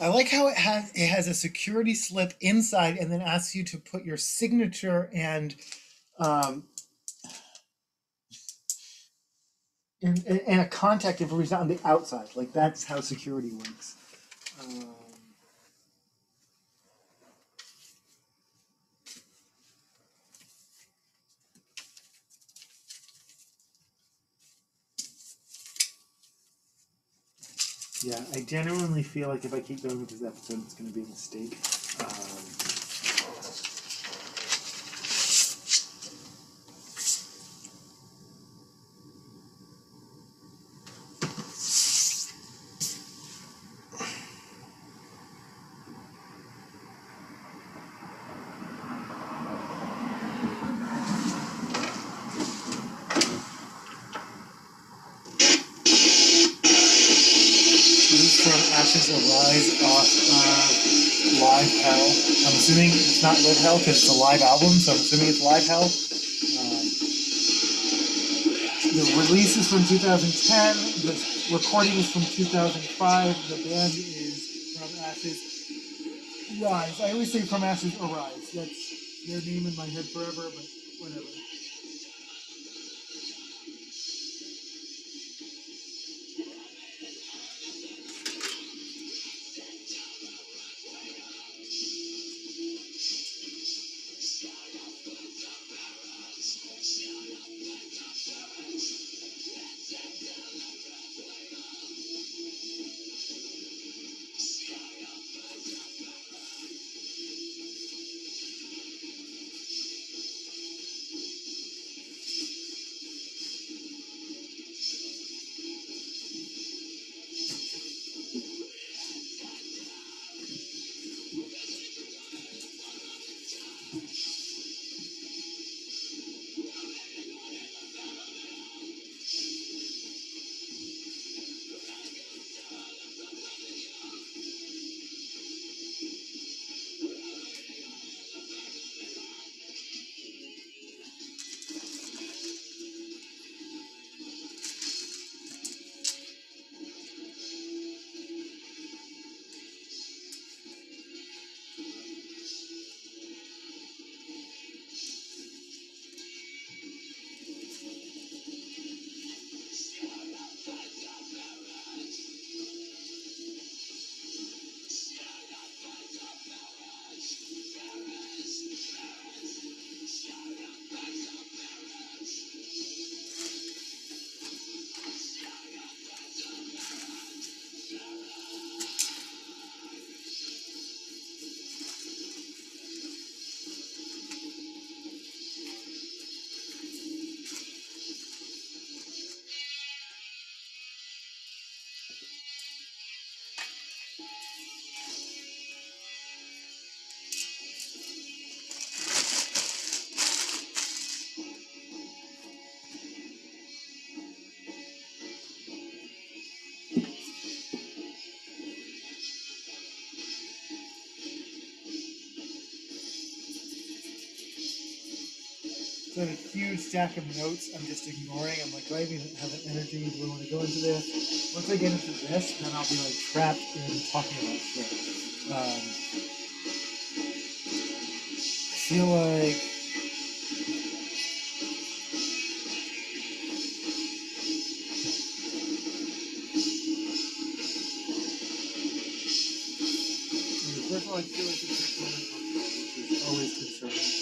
I like how it has it has a security slip inside and then asks you to put your signature and um, and, and a contact information on the outside. Like, that's how security works. Um, Yeah, I genuinely feel like if I keep going with this episode, it's going to be a mistake. It's not Live Hell because it's a live album, so I'm assuming it's Live Hell. Um, the release is from two thousand ten, the recording is from two thousand five, the band is From Ashes Rise. I always say From Ashes Arise. That's their name in my head forever, but whatever. So I have a huge stack of notes I'm just ignoring. I'm like, do I even have the energy? Do I want to go into this? Once I get into this, then I'll be like trapped in talking about shit. Um, I feel like I feel like it's a common concept, which is always concerning.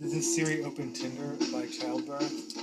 Does this Siri open Tinder by childbirth?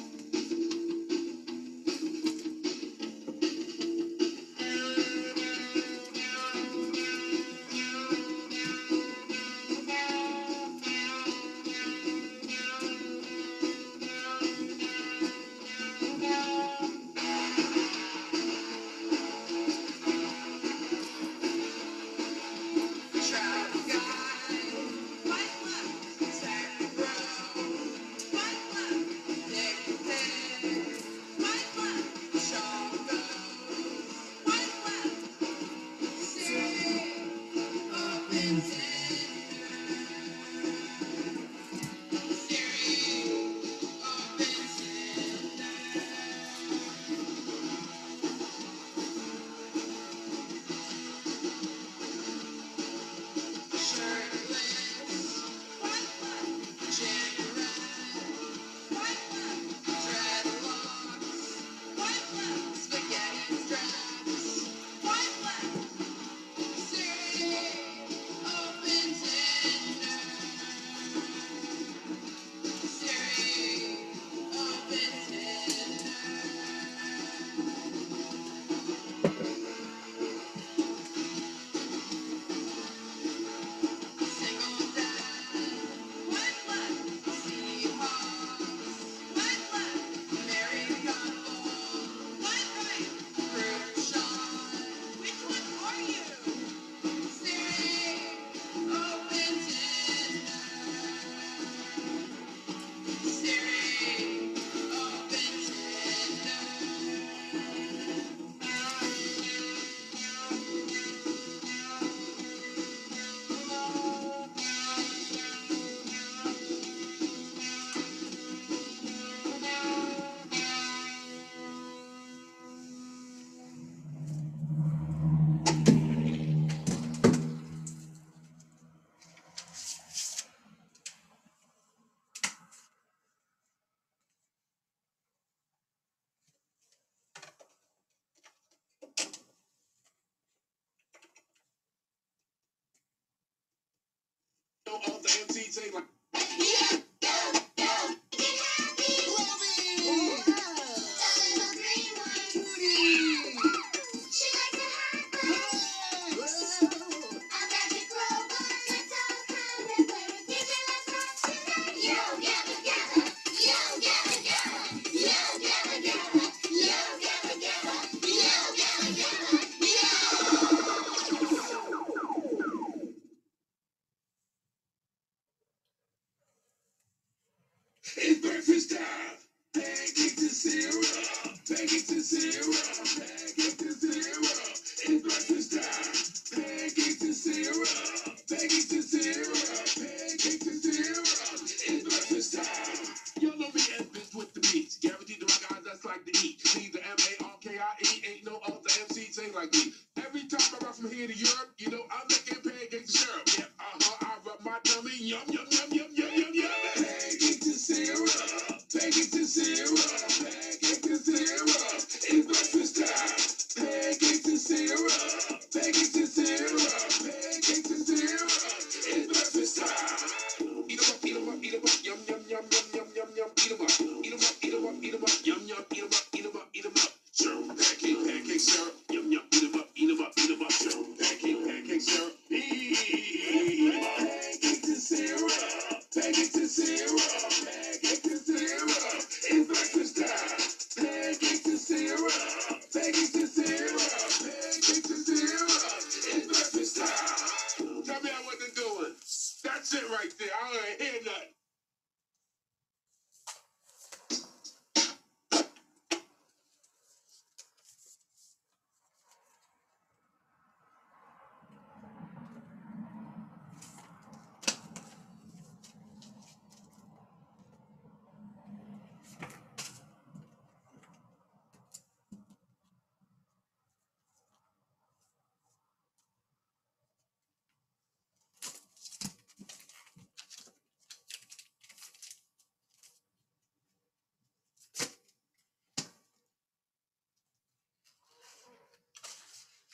all the M Cs ain't like, yeah.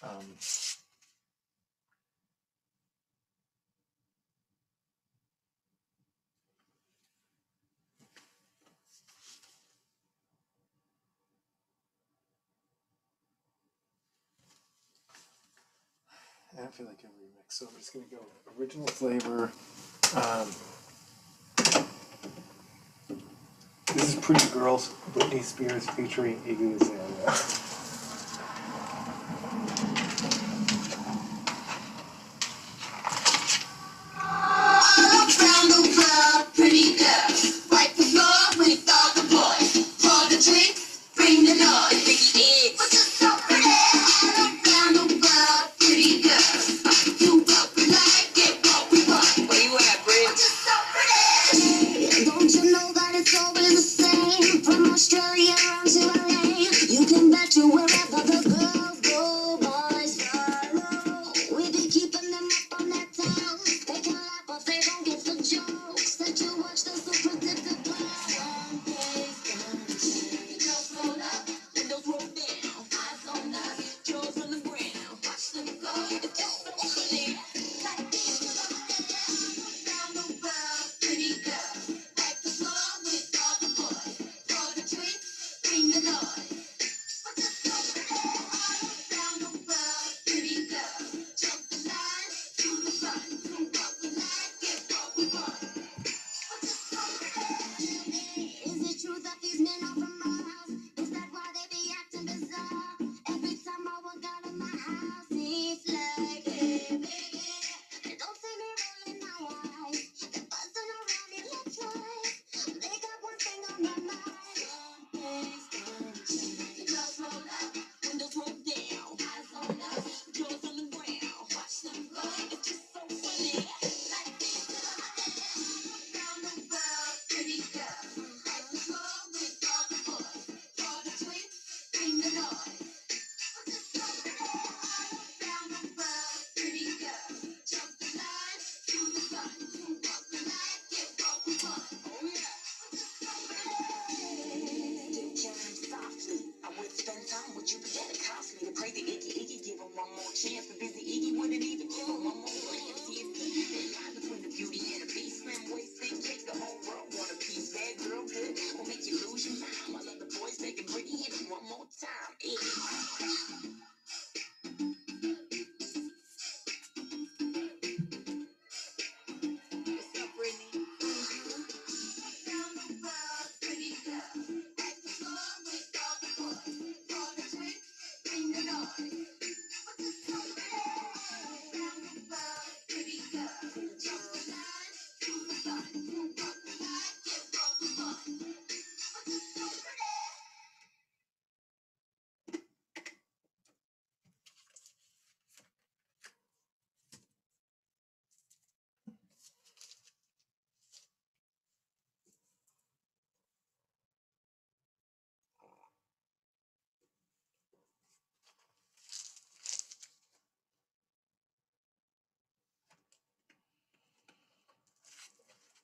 Um, I don't feel like I'm remixed, so I'm just going to go original flavor. Um, this is Pretty Girls, Britney Spears featuring Iggy Azalea. You can bet you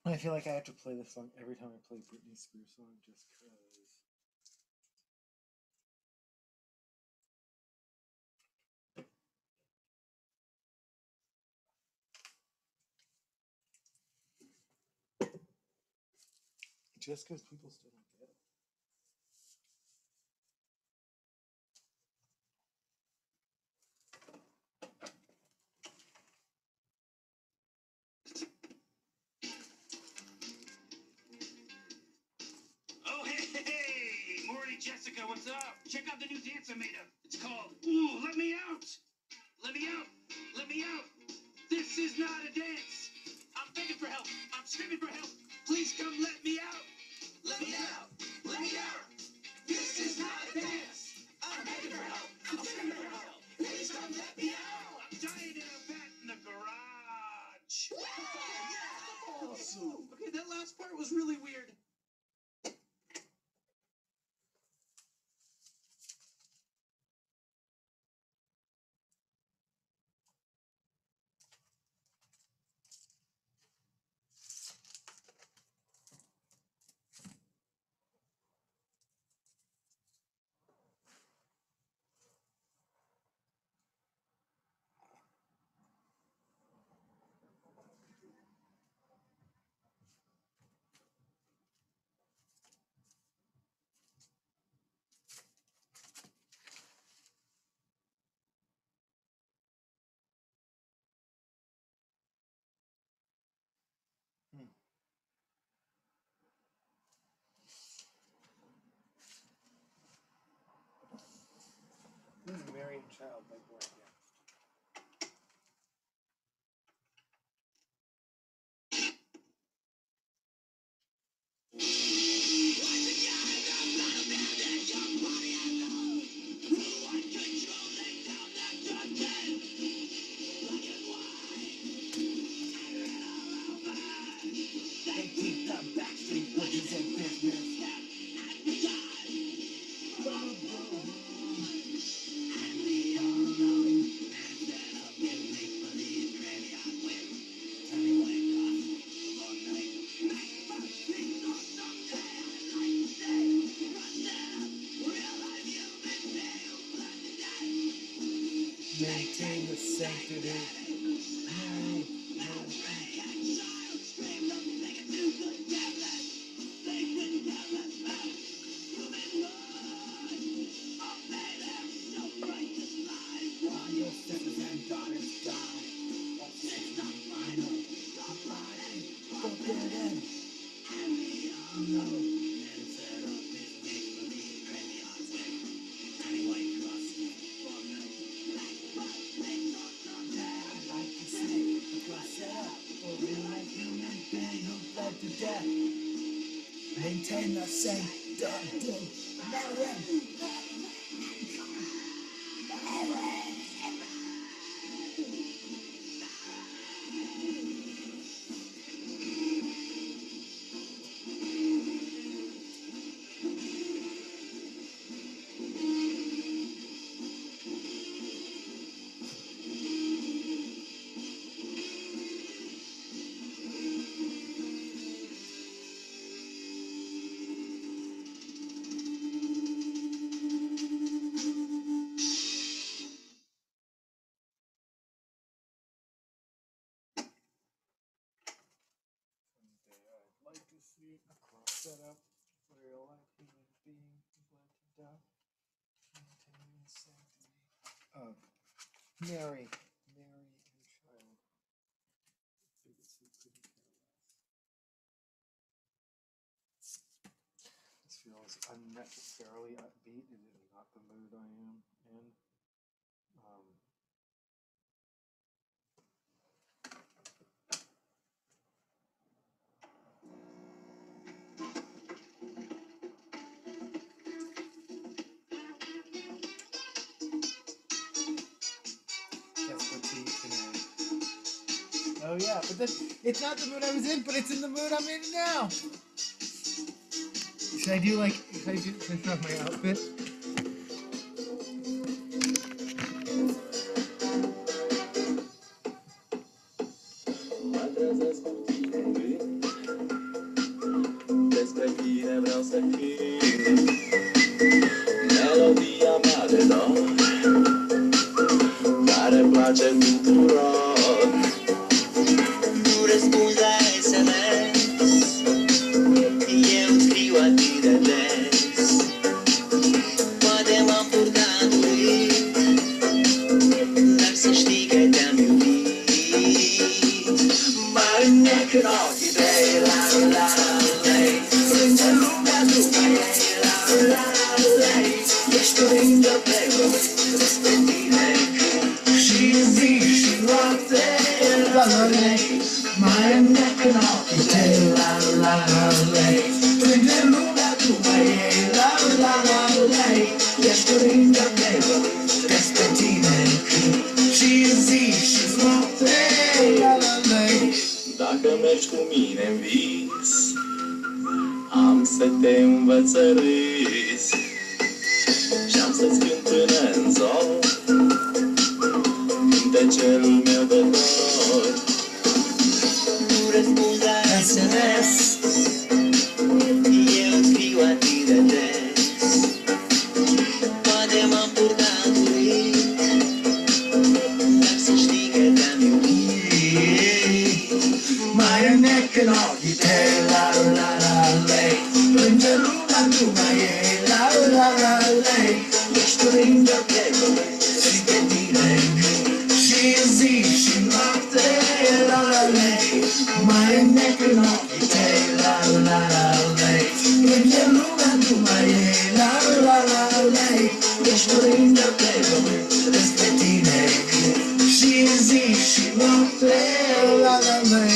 I feel like I have to play this song every time I play Britney Spears song just because. Just because people still don't get it. Oh, hey, hey, hey, Morty, Jessica, what's up? Check out the new dance I made up. It's called, Ooh, Let Me Out. Let me out. Let me out. This is not a dance. I'm begging for help. I'm screaming for help. Please come let me out. Let me out. Let me out. This is not a dance. I'm begging for help. I'm begging for help. Please come let me out. I'm dying in a vat in the garage. Yeah. Yeah. Awesome. Okay, that last part was really weird. This is Marian Child by Boy Again. Mary, Mary and Child. This feels unnecessarily upbeat. It is not the mood I am in. Um, Oh yeah, but then it's not the mood I was in, but it's in the mood I'm in now. Should I do like, should I do, should I throw off my outfit? lembrança aqui. Melodia padrão, care place tuturor. Tu răspunzi la S M S, eu scriu a tine des. Poate m-am purtat urit, dar să știi că te-am iubit. Mă înnec în ochii tăi, la la. Dacă mergi cu mine în vis, am să te învăț să râzi și am să-ți cânt până în zor cântecelul meu de dor. Tu răspunzi la S M S, eu scriu a tine des. Poate m-am purtat urit, dar să știi că te-am iubit. Mai înec în ochii tăi, la la la lei, plânge lumea numai ei, la la la lei. Ești prin de plecăre și pe tine și în zi și noapte, la la lei. Mai înec în ochii tăi, la la la lei, plânge lumea numai ei, la la la lei. Ești prin de plecăre despre tine și în zi și noapte, la la lei.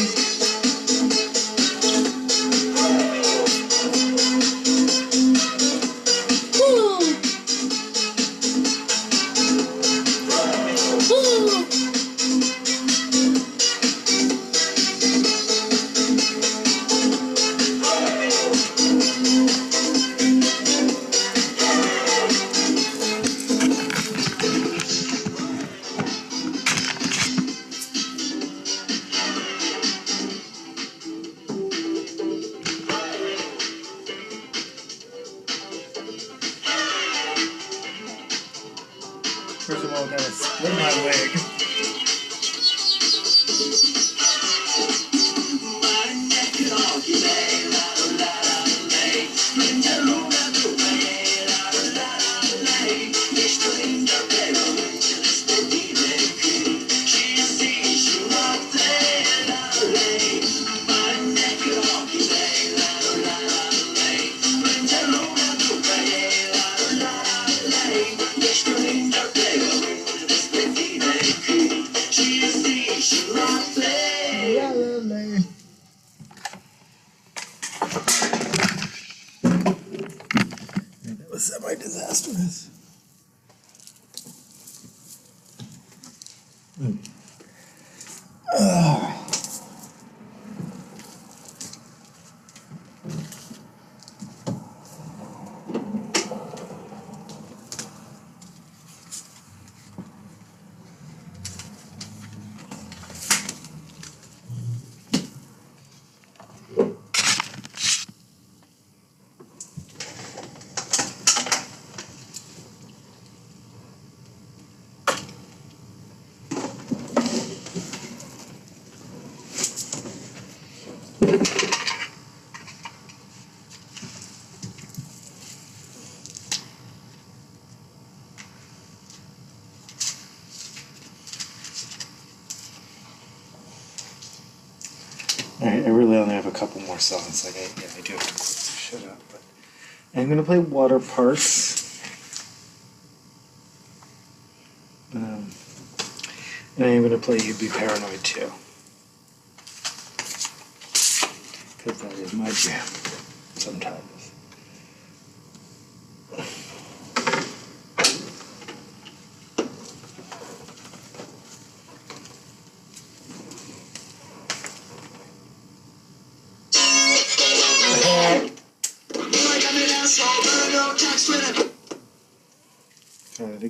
Songs like I, yeah, I do have to shut up, but I'm gonna play Water Parks, um, and I'm gonna play You'd Be Paranoid Too, because that is my jam sometimes.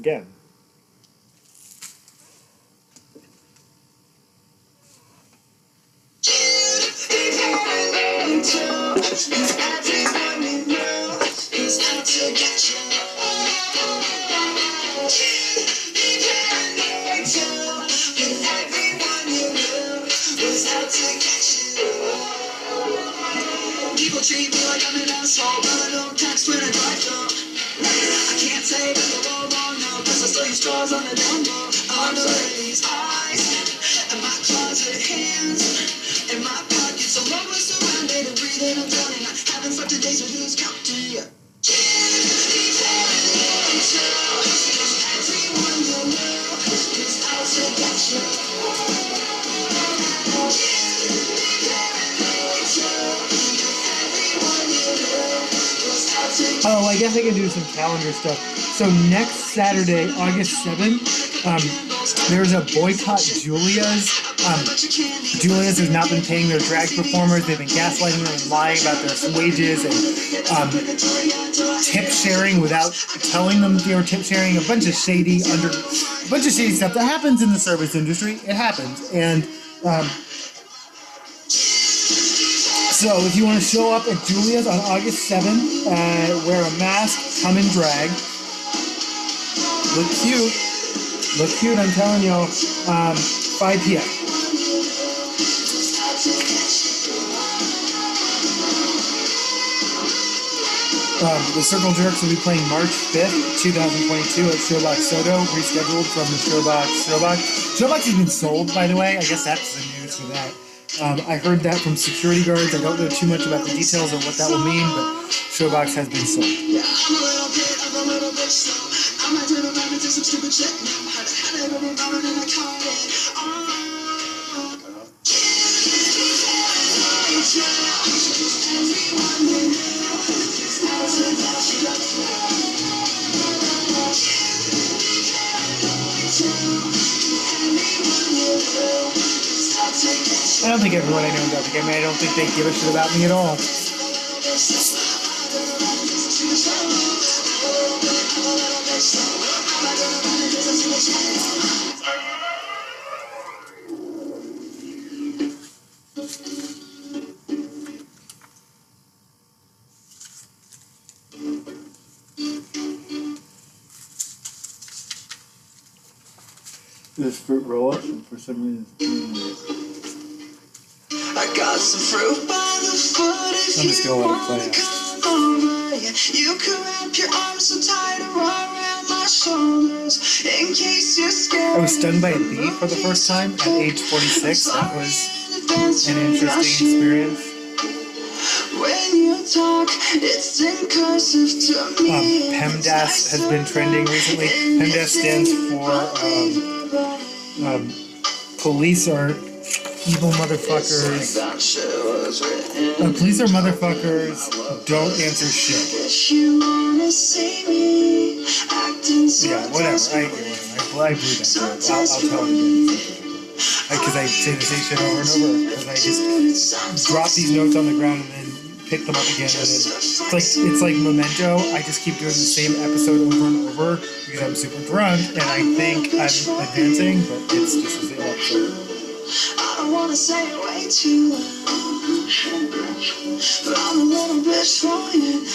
Again. People treat me like I'm an asshole, but I don't text when I drive through. I can't say that they're all wrong now, cause I still use straws on the down low. I'm under these eyes, and my closet hands, and my pockets are always surrounded and breathing, I'm drowning. I haven't slept in days, but who's counting? Give me everything to everyone you know, is out to get you. Give me everything to everyone you know, is out to get you. Oh, I guess I can do some calendar stuff. So next Saturday, August seventh, um, there's a boycott Julia's. Um, Julia's has not been paying their drag performers. They've been gaslighting them and lying about their wages and um, tip sharing without telling them they were tip sharing. A bunch of shady under, a bunch of shady stuff that happens in the service industry. It happens, and um, so if you want to show up at Julia's on August seventh, uh, wear a mask, come in drag, look cute, look cute. I'm telling y'all, um, five p.m. Um, the Circle Jerks will be playing March fifth, twenty twenty-two at Showbox Soto, rescheduled from the Showbox Showbox. Showbox has been sold, by the way. I guess that's the news for that. Um, I heard that from security guards. I don't know too much about the details of what that will mean, but Showbox has been sold. Yeah. I'm a little bit, I'm a little bit slow. I'm not doing around and do some stupid shit. Now I had it over and I caught it. Oh. Give me everything to everyone you know. I don't think everyone I know is out to get me. I don't think they give a shit about me at all. This fruit roll up, and for some reason. I got some fruit by the foot if I'm just gonna you want to come over. Yeah. You can wrap your arms so tight around my shoulders in case you're scared. I was stung by a bee for the first time at age forty-six. That was an interesting experience. When you talk, it's incursive to me. Um, PEMDAS has been trending recently. PEMDAS stands for um, um, police are evil motherfuckers. Uh, police are motherfuckers. Don't answer shit. Yeah, whatever. I I, I blew that. I'll, I'll tell you. Because I say the same shit over and over. Because I just drop these notes on the ground and then pick them up again. And then it's like it's like Memento. I just keep doing the same episode over and over because I'm super drunk and I think I'm advancing, but it's just the same episode. I don't wanna say it way too loud, but I'm a little bitch for you.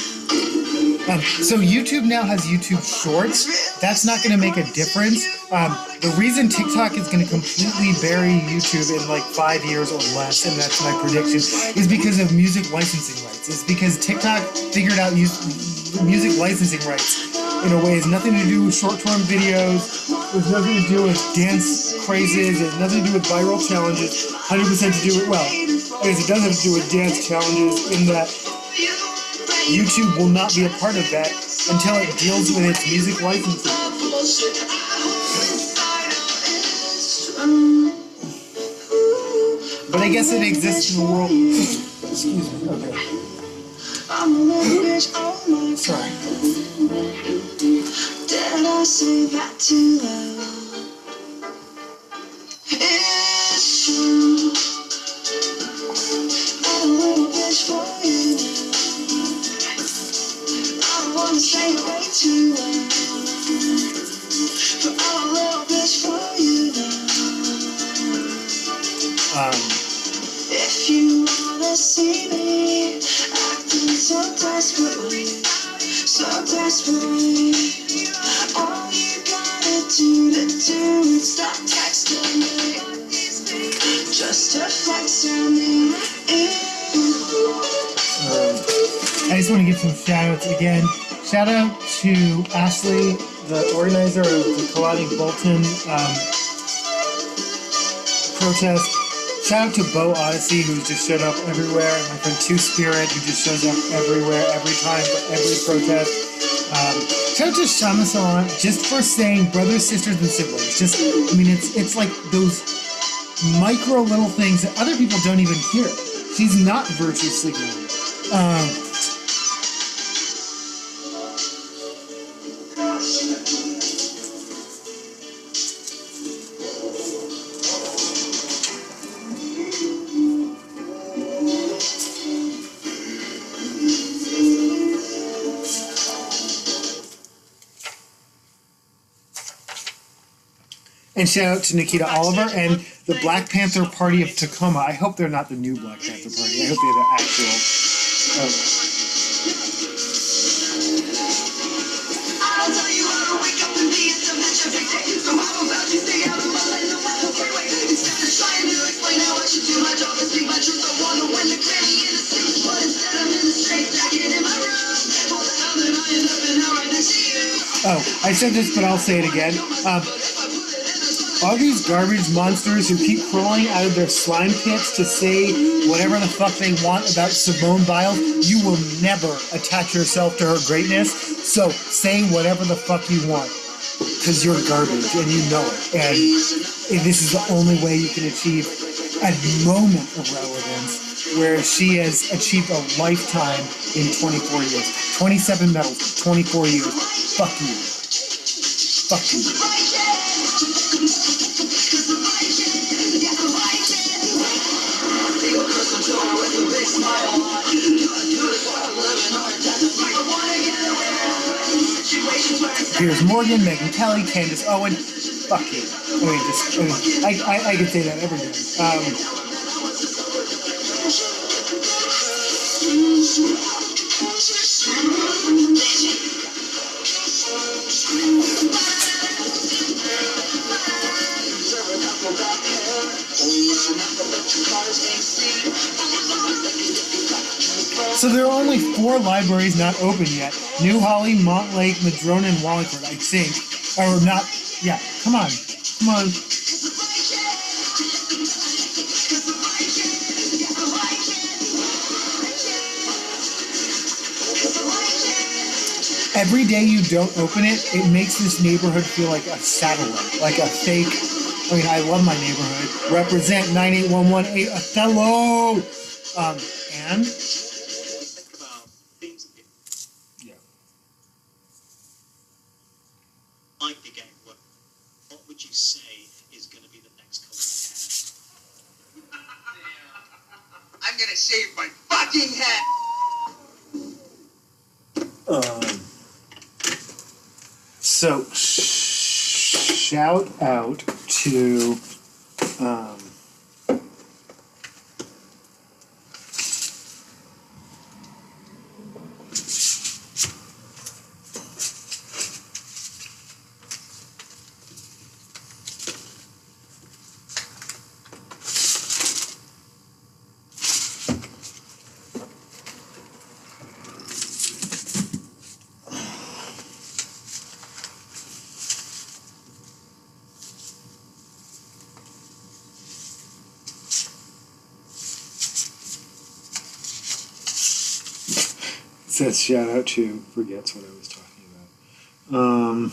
Um, so YouTube now has YouTube Shorts. That's not gonna make a difference. Um, the reason TikTok is gonna completely bury YouTube in like five years or less, and that's my prediction, is because of music licensing rights. It's because TikTok figured out use, music licensing rights in a way. It has nothing to do with short-form videos. It has nothing to do with dance crazes. It has nothing to do with viral challenges. one hundred percent to do with, well, I guess it does have to do with dance challenges in that YouTube will not be a part of that until it deals with its music licensing. But I guess it exists in the world. Excuse me. Okay. Sorry. Did I say that too loud? It's true. I'm a little bitch for you. I don't wanna say it way too loud, but I'm a little bitch for you now. Um. If you wanna see me acting so desperately, so desperately. All you gotta do to do is stop texting me. Just to flex on me. Um, just want to give some shout outs again. Shout out to Ashley, the organizer of the Kaloni Bolton um, protest. Shout out to Bo Odyssey, who just showed up everywhere. My friend Two Spirit, who just shows up everywhere, every time, for every protest. Um, shout out to Shama Salon, just for saying brothers, sisters, and siblings. Just, I mean, it's it's like those micro little things that other people don't even hear. She's not virtue signaling. Um, And shout out to Nikkita Oliver and the Black Panther Party of Tacoma. I hope they're not the new Black Panther Party. I hope they're the actual. Oh. Oh, I said this, but I'll say it again. Um, All these garbage monsters who keep crawling out of their slime pits to say whatever the fuck they want about Simone Biles, you will never attach yourself to her greatness, so say whatever the fuck you want, because you're garbage, and you know it, and this is the only way you can achieve a moment of relevance, where she has achieved a lifetime in twenty-four years. twenty-seven medals, twenty-four years. Fuck you. Fuck you. Here's Morgan, Megyn Kelly, Candace Owen. Fuck you. I mean, just, I, mean, I, I, I could say that every day. Um, So there are only four libraries not open yet. New Holly, Montlake, Madrona, and Wallingford, I think. Or not, yeah, come on, come on. Every day you don't open it, it makes this neighborhood feel like a satellite, like a fake, I mean, I love my neighborhood. Represent nine eight one one eight Othello! Um, and... So, shout out to, um, That's shout out to forgets what I was talking about. Um,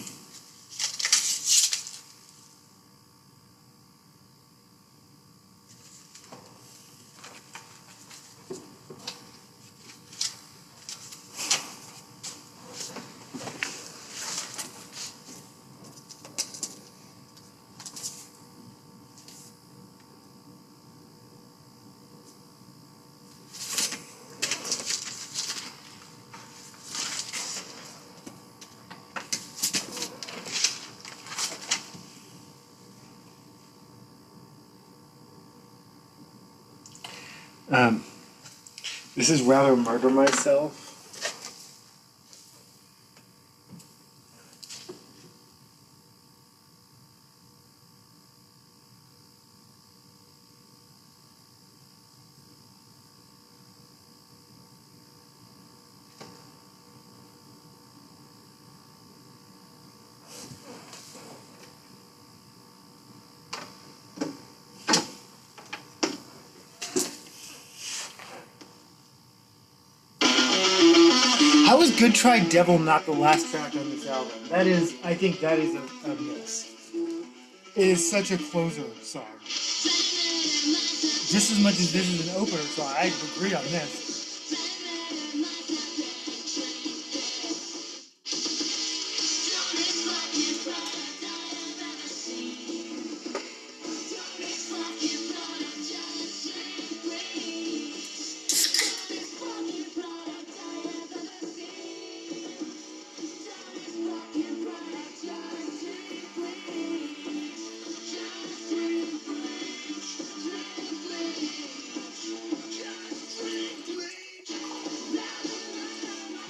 Um, this is rather murder myself. That was Good Try Devil, Not the last track on this album. That is, I think that is a, a miss. It is such a closer song. Just as much as this is an opener song, I agree on this.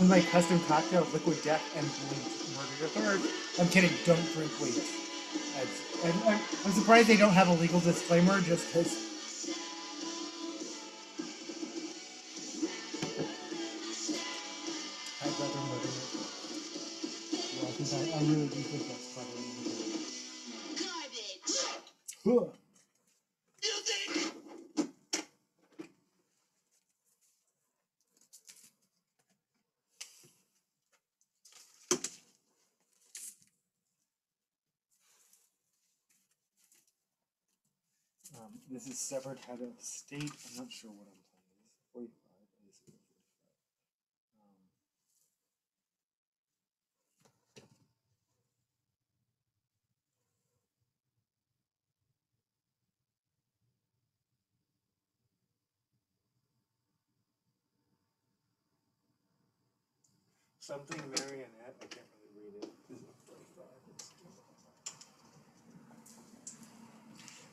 My custom cocktail, Liquid Death and Bleach. Murder Your Third. I'm kidding, don't drink bleach. I'm, I'm surprised they don't have a legal disclaimer just because. I'd rather murder it. Yeah, because I, I really do think that's probably garbage. Huh. This is Severed Head of State. I'm not sure what I'm playing. This is forty-five. This is forty-five. Um, something Marionette. I can't really read it. This is forty-five.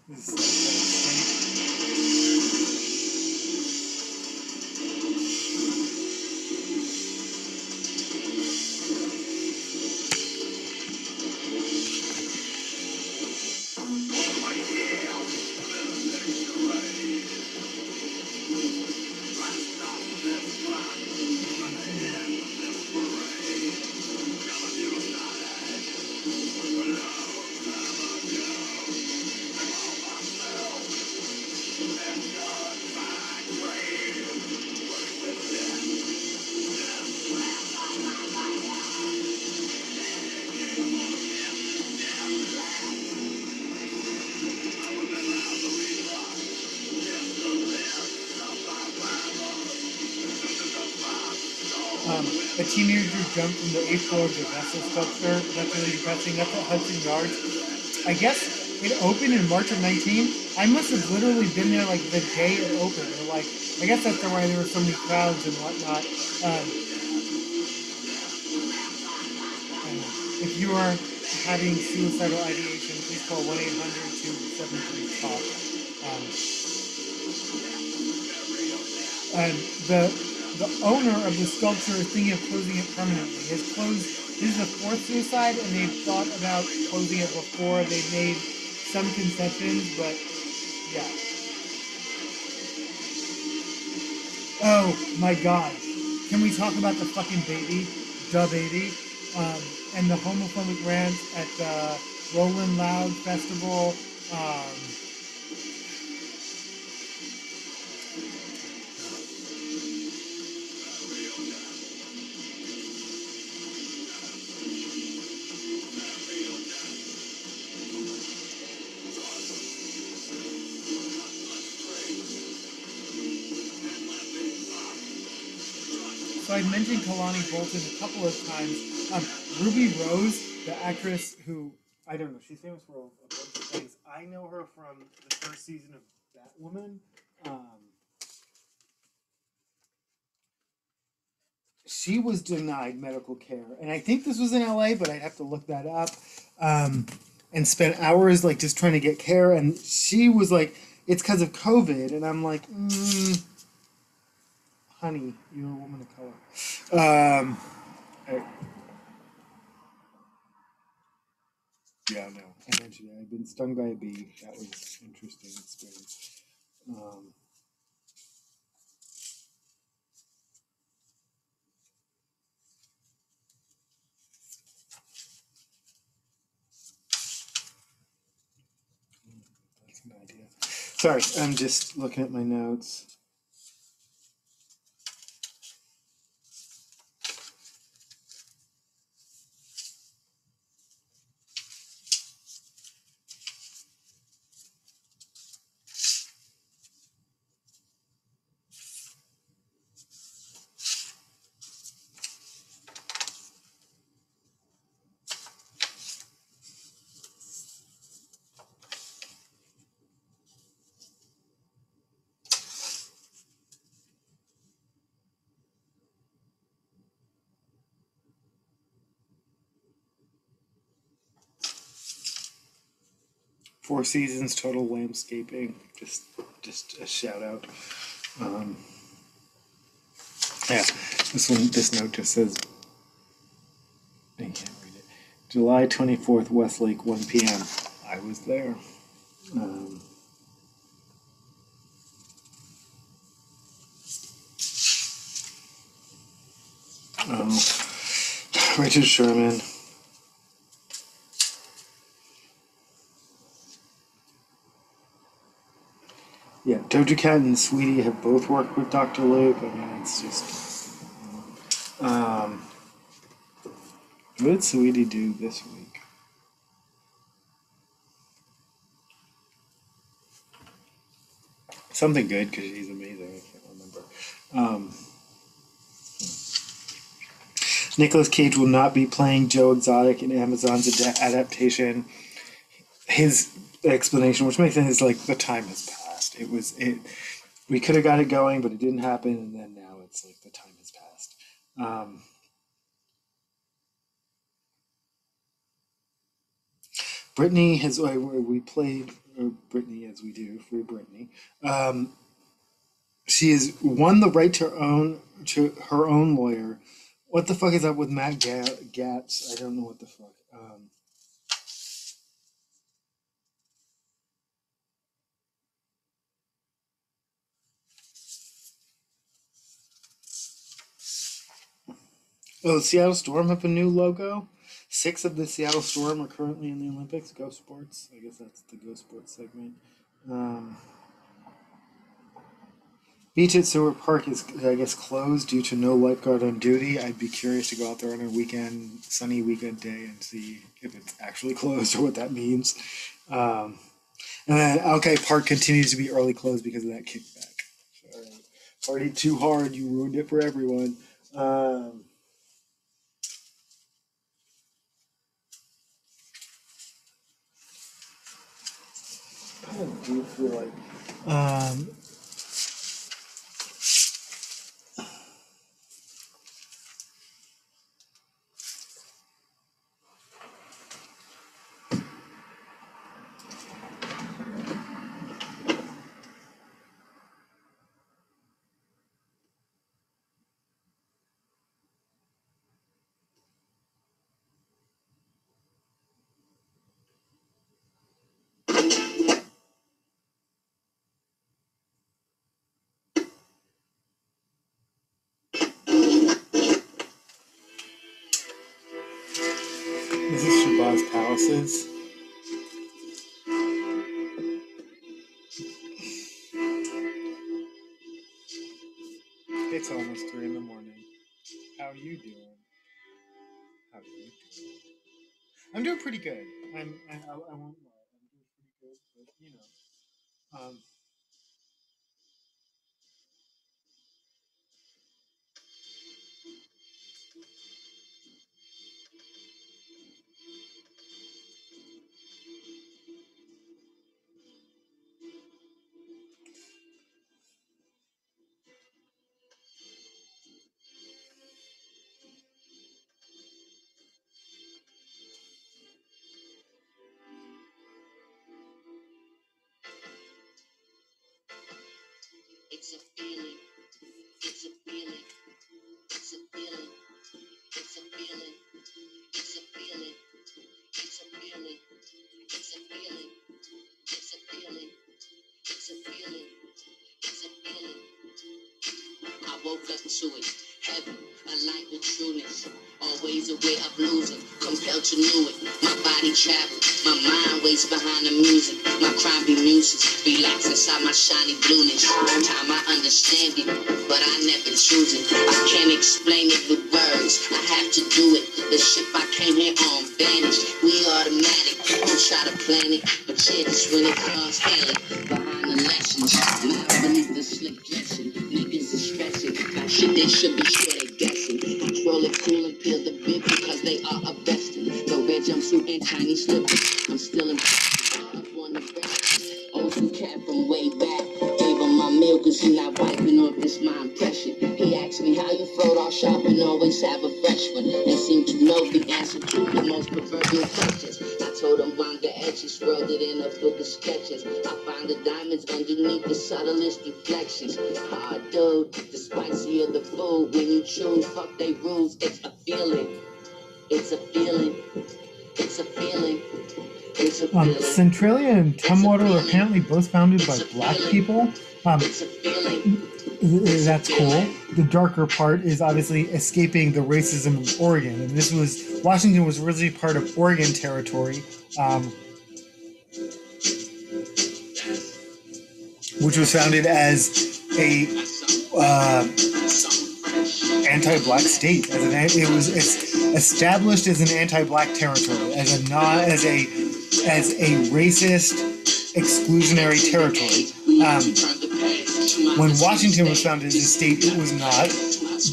This is teenager jumped from the eighth floor of the vessel sculpture. That's really depressing. That's at Hudson Yards. I guess it opened in March of nineteen. I must have literally been there like the day it opened. Or like, I guess that's why there were so many crowds and whatnot. Um, and if you are having suicidal ideation, please call one eight hundred two seven three T A L K. Um, and the The owner of the sculpture is thinking of closing it permanently. It's closed. This is the fourth suicide, and they've thought about closing it before. They've made some concessions, but yeah. Oh my God! Can we talk about the fucking baby, the baby, um, and the homophobic rant at the Rolling Loud Festival? Um, I mentioned Kaloni Bolton a couple of times. Um, Ruby Rose, the actress who, I don't know, she's famous for a bunch of things. I know her from the first season of Batwoman. Um, she was denied medical care. And I think this was in L A, but I'd have to look that up. Um, and spent hours like just trying to get care. And she was like, it's because of COVID. And I'm like, mm. Honey, you're a woman of color. Um, I, yeah, no. I mentioned it. I've been stung by a bee. That was an interesting experience. Um, that's an idea. Sorry, I'm just looking at my notes. Four Seasons, Total Landscaping, just just a shout out. Um, yeah, this one, this note just says, I can't read it. July twenty-fourth, Westlake, one p m I was there. Um, oh, Richard Sherman. Yeah, Doja Cat and Saweetie have both worked with Doctor Luke. I mean, it's just... Um, what did Saweetie do this week? Something good, because she's amazing. I can't remember. Um, Nicolas Cage will not be playing Joe Exotic in Amazon's ad- adaptation. His explanation, which makes sense, is like, the time has passed. It was it. We could have got it going, but it didn't happen, and then now it's like the time has passed. Um, Britney has we played Britney as we do Free Britney. Um, she has won the right to her own to her own lawyer. What the fuck is up with Matt Gaetz? I don't know what the fuck. Um, Oh, the Seattle Storm have a new logo. Six of the Seattle Storm are currently in the Olympics. Go Sports. I guess that's the Go Sports segment. Um, beach at Seward Park is, I guess, closed due to no lifeguard on duty. I'd be curious to go out there on a weekend, sunny weekend day and see if it's actually closed or what that means. Um, and then Alki Park continues to be early closed because of that kickback. All right. Party too hard. You ruined it for everyone. Um... I do feel like um, palaces. It's almost three in the morning. How you doing? How are you doing? I'm doing pretty good. I'm. I, I, I won't lie. I'm doing pretty good, but you know. Um. It's a feeling, it's a feeling, it's a feeling, it's a feeling, it's a feeling, it's a feeling, it's a feeling, it's a feeling, it's a feeling, it's a feeling. I woke up to it, heaven, a light with trueness, always a way of losing, compelled to know it. My body travels, my mind waits behind the music, my crime be music. Relax inside my shiny blueness. Time I understand it, but I never choose it. I can't explain it with words. I have to do it. The ship I came here on vanished. We automatic. Don't try to plan it, but yeah, that's when it comes hell. Behind the lessons, not beneath the slick dressing. Niggas is stressing. That shit they should be sure they guessing. Control it, cool and peel the bit because they are a bestie. The red jumpsuit and tiny slippers. I'm still in up on the best. Cat from way back, gave him my milk cause he not wiping off this my impression. He asked me how you float all sharp and always have a fresh one. They seem to know the answer to the most proverbial questions. I told him I'm the edgiest, rather than a book of reflections. I find the diamonds underneath the subtlest reflections. Hard dude, the spicier the food. When you choose, fuck they rules. It's a feeling. It's a feeling. It's a feeling. It's a feeling. Um, Centralia and Tumwater are apparently both founded by black people. Um, that's cool. The darker part is obviously escaping the racism of Oregon. And this was, Washington was originally part of Oregon territory, um, which was founded as a uh, anti-black state. As an, it was it's established as an anti-black territory, as a non, as a as a racist, exclusionary territory. Um, when Washington was founded as a state, it was not,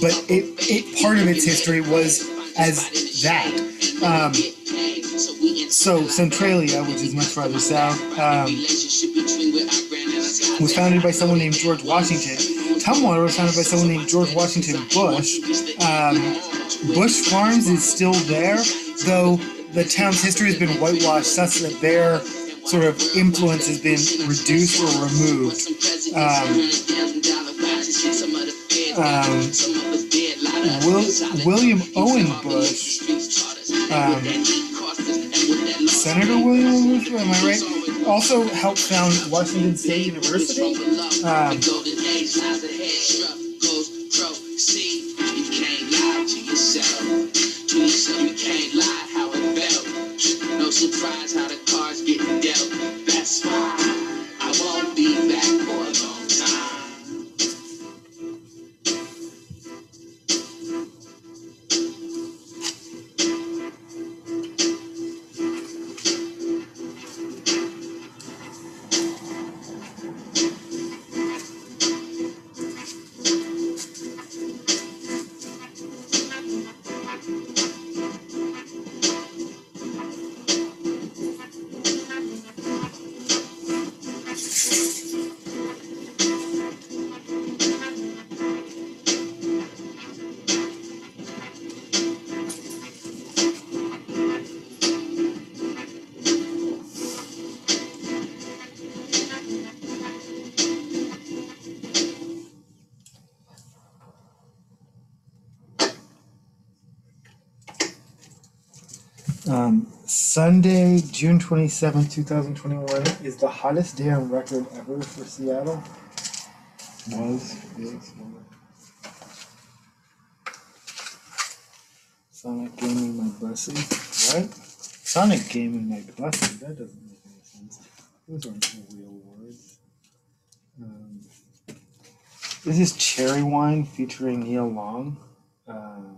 but it, it part of its history was as that. Um, so Centralia, which is much farther south, um, was founded by someone named George Washington. Tumwater was founded by someone named George Washington Bush. Um, Bush Farms is still there, though the town's history has been whitewashed such that their sort of influence has been reduced or removed. Um, um, Will, William Owen Bush, um, Senator William Owen Bush, am I right? Also helped found Washington State University. Um, Surprise how the cards getting dealt. That's why I won't be back for a long Sunday, June twenty-seventh, two thousand twenty-one, is the hottest day on record ever for Seattle. Was, is, Sonic Gaming My Blessing. What? Sonic Gaming My Blessing? That doesn't make any sense. Those aren't the real words. Um, this is Cherry Wine featuring Neil Long. Um,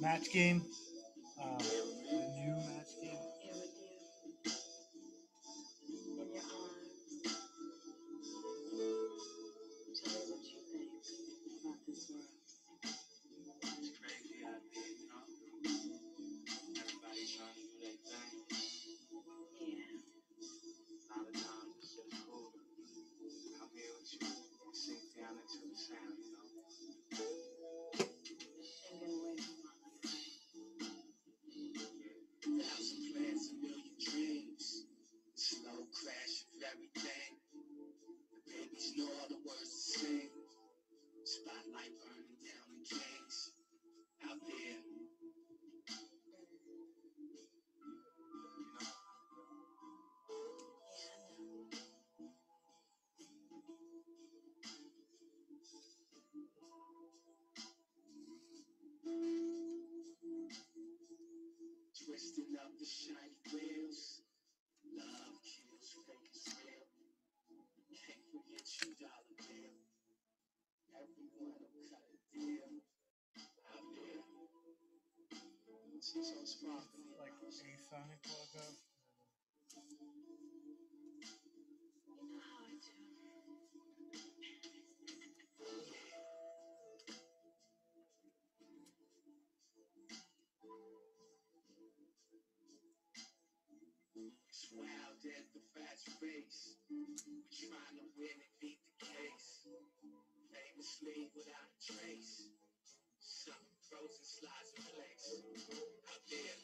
match game, um, the new match game. Spotlight burning down the gates out there. Like a Sonic logo. Smiled at the fast face. We trying to win and beat the case. Famously without a trace. Some frozen slides in place. Out there.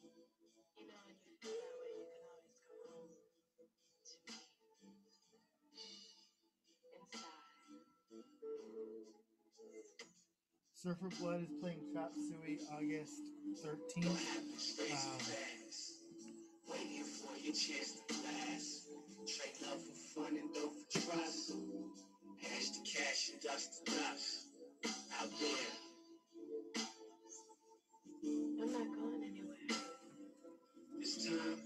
You know, when you do that way, you can always go home to me. Inside. Surfer Blood is playing Chop Suey August thirteenth. Um, Waiting for your chance to last. Trade love for fun and dope for trust. Hash to cash and dust to dust. Out there. I'm not going anywhere. This time.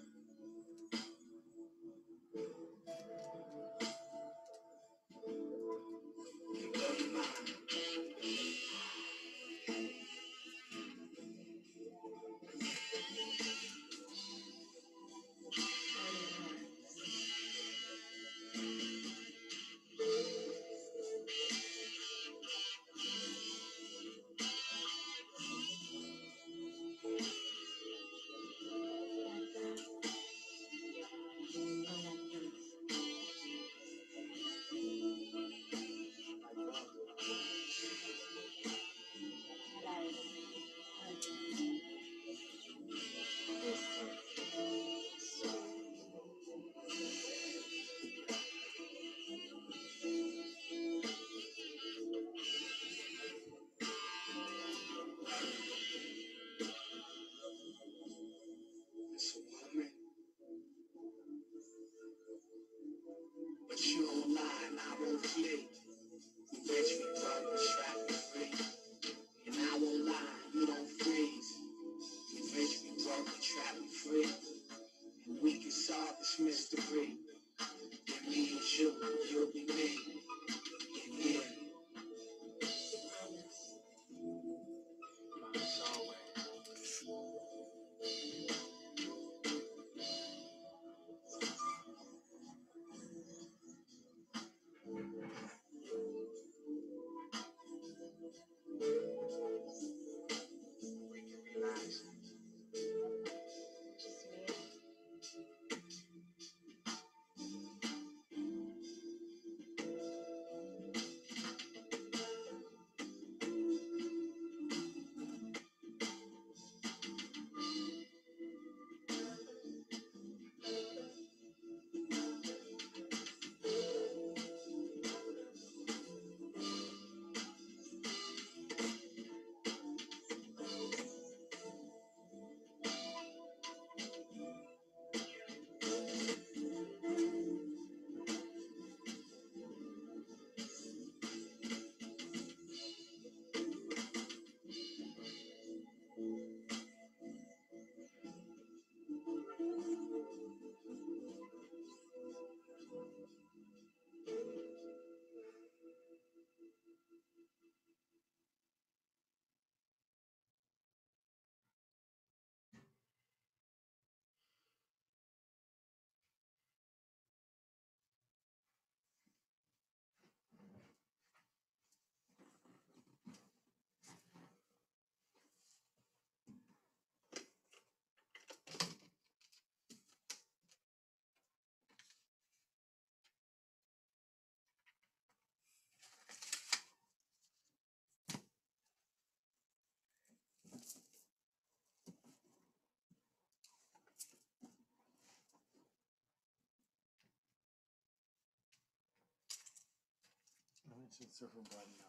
Should Surfer Blood now. I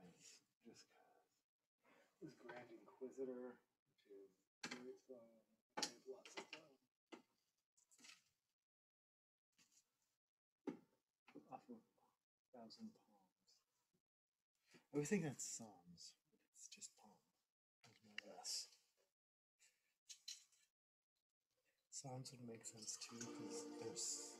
have to actually play that. Just cause, just cause. This Grand Inquisitor, which is great fun. I have lots of fun. Off of Thousand Palms. I always think that's Psalms, but it's just Palms. There's no less. Sounds would make sense too, because there's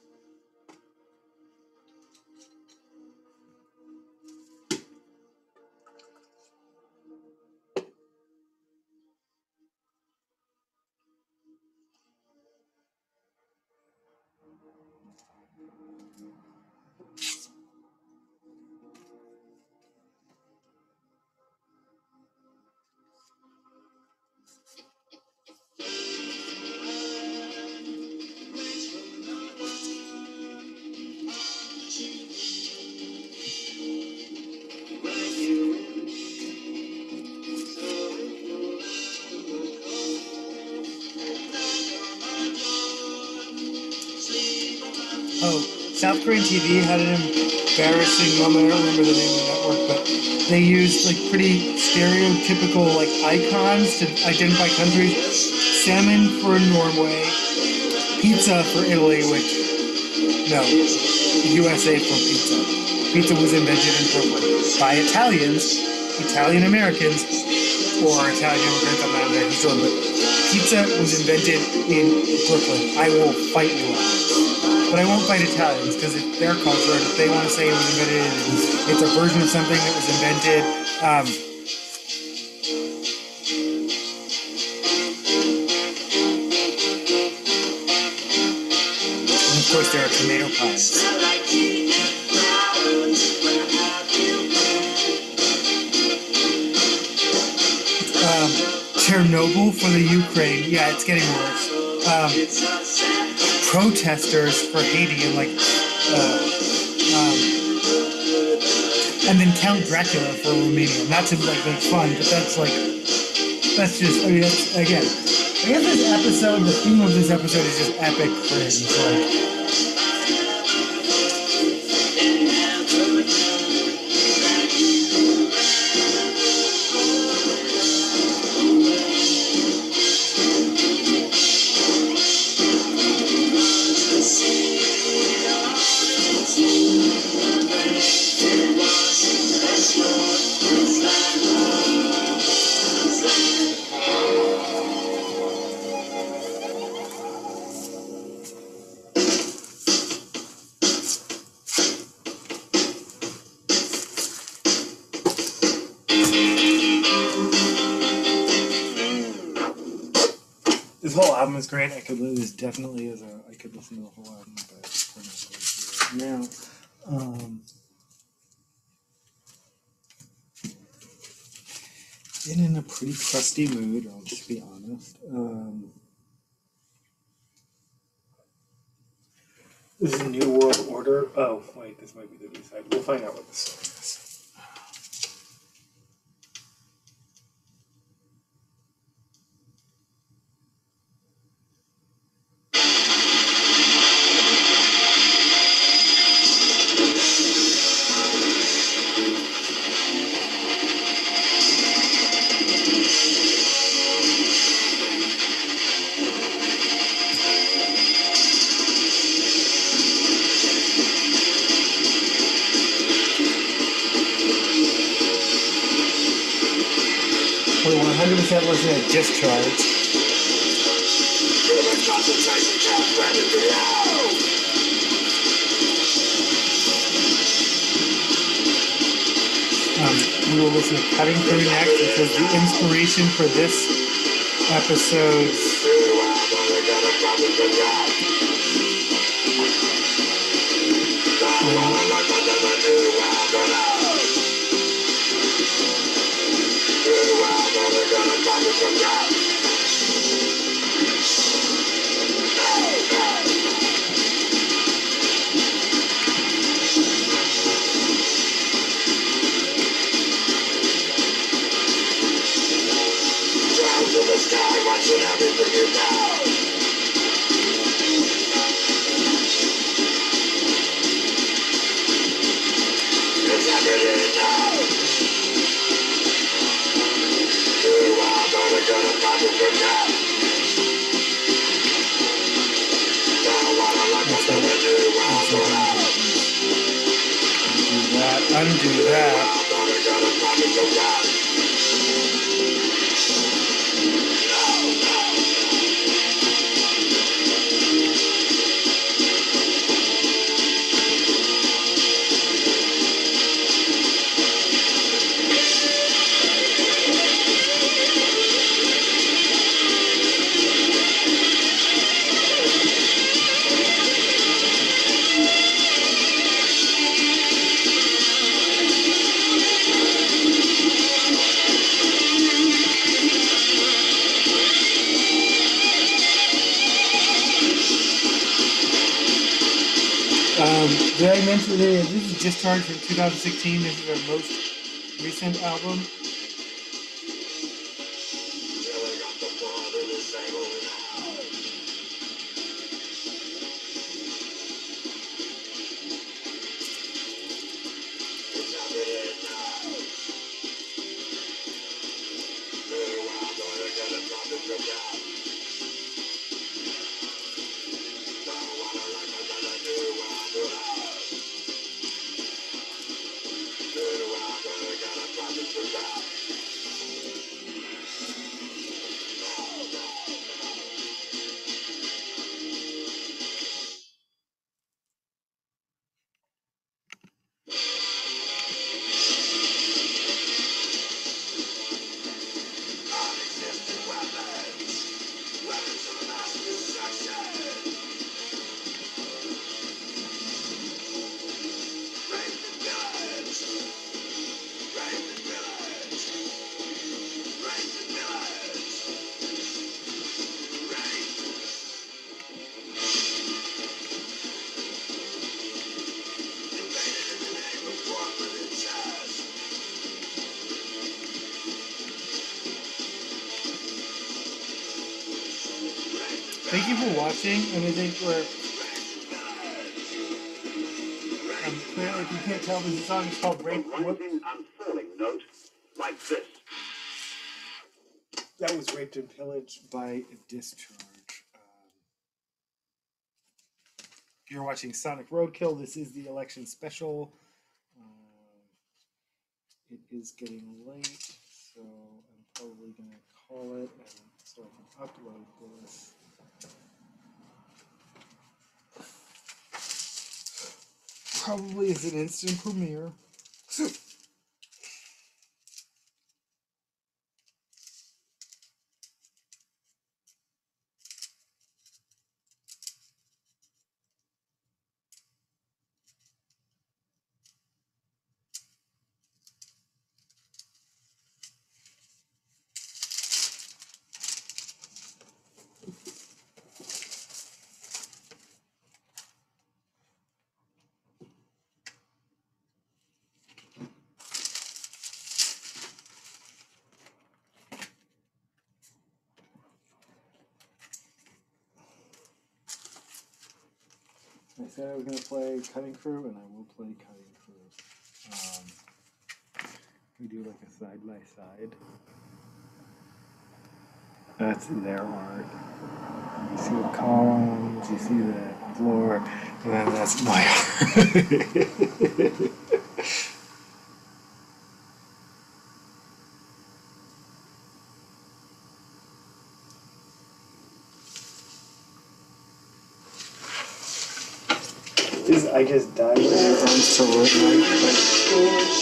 South Korean T V had an embarrassing moment. I don't remember the name of the network, but they used like pretty stereotypical like icons to identify countries. Salmon for Norway, pizza for Italy, which no, U S A for pizza. Pizza was invented in Brooklyn by Italians, Italian Americans, or Italian immigrants. I'm not American, sure, but pizza was invented in Brooklyn. I will fight you on this. But I won't fight Italians, because it's their culture. If they want to say it was invented, it's a version of something that was invented. Um, and of course, there are tomato pies. Um, Chernobyl for the Ukraine. Yeah, it's getting worse. Um, protesters for Haiti, and like, uh, um, and then Count Dracula for Romania. Not to like make fun, but that's like, that's just, I mean, that's, again, I guess this episode, the theme of this episode is just epic cringe. Is great. I could this definitely is a. I could listen to the whole album, but I'm not going to do it now. Um, been in a pretty crusty mood. I'll just be honest. Um, this is a New World Order. Oh wait, this might be the B side. We'll find out what this song is. one hundred percent listening to Discharge. Human concentration camp ready below! Um, we will listen to Cutting Through next, which was the inspiration for this episode. Undo that. Um, did I mention that this is Discharge from two thousand sixteen? This is their most recent album. Thank you for watching, and I think we're, I'm clear, if you can't tell, this song is called Break Whoops. I'm falling note like this. That was Raped and Pillaged by Discharge. Um, you're watching Sonic Roadkill. This is the election special. Uh, it is getting late, so I'm probably going to call it and so I can upload this. Probably is an instant premiere. I said I was going to play Cutting Crew, and I will play Cutting Crew. Um, we do like a side-by-side. That's their art. You see the columns, you see the floor, and then that's my art. I just died when it runs to look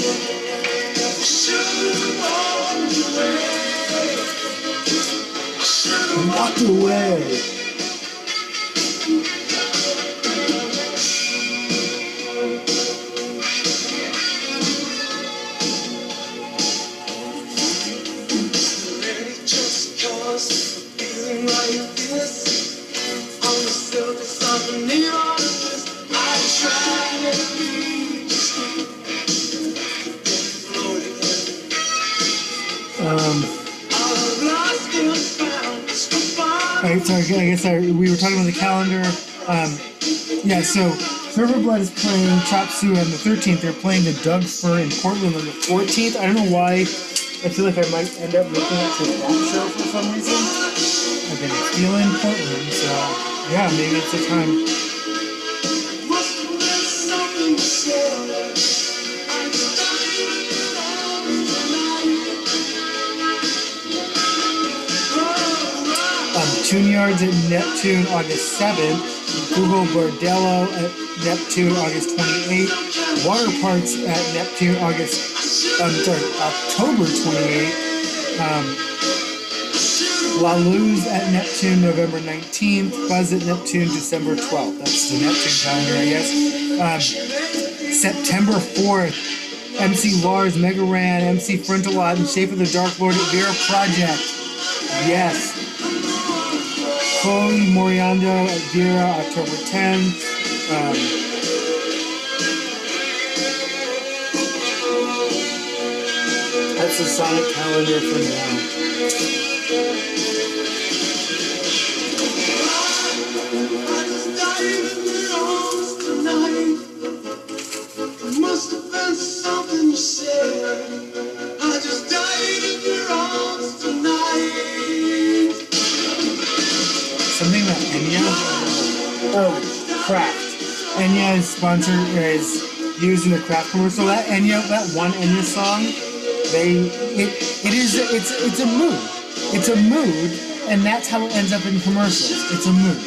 Thank you. walked away. I guess I, we were talking about the calendar. Um, yeah, so Riverblood is playing Chop Suey on the thirteenth. They're playing the Doug Fir in Portland on the fourteenth. I don't know why. I feel like I might end up looking at that show for some reason. I've been feeling Portland, so yeah, maybe it's the time. Tune Yards at Neptune August seventh, Google Bordello at Neptune August twenty-eighth, Water Parts at Neptune August, um, sorry, October twenty-eighth, um, La Luz at Neptune November nineteenth, Buzz at Neptune December twelfth. That's the Neptune calendar, I guess. Um, September fourth, M C Lars, Megaran, M C Frontalot, and Shape of the Dark Lord at Vera Project. Yes. Chloe Moriando at Vera, October tenth. Um, that's the Sonic calendar for now. Must have been something you said. Oh, Kraft. Enya is sponsored, is used in a Kraft commercial. That Enya, that one Enya song, they, it, it is, it's, it's a mood. It's a mood, and that's how it ends up in commercials. It's a mood.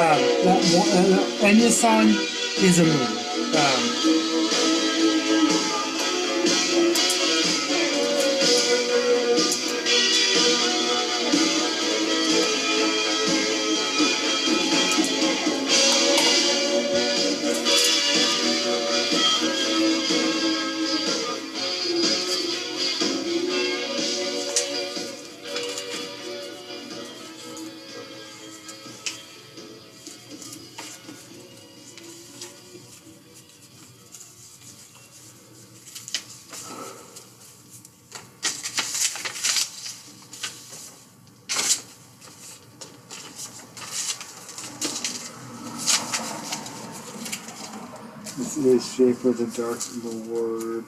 Um, that uh, Enya song is a mood. Um, Shape of the Dark Lord.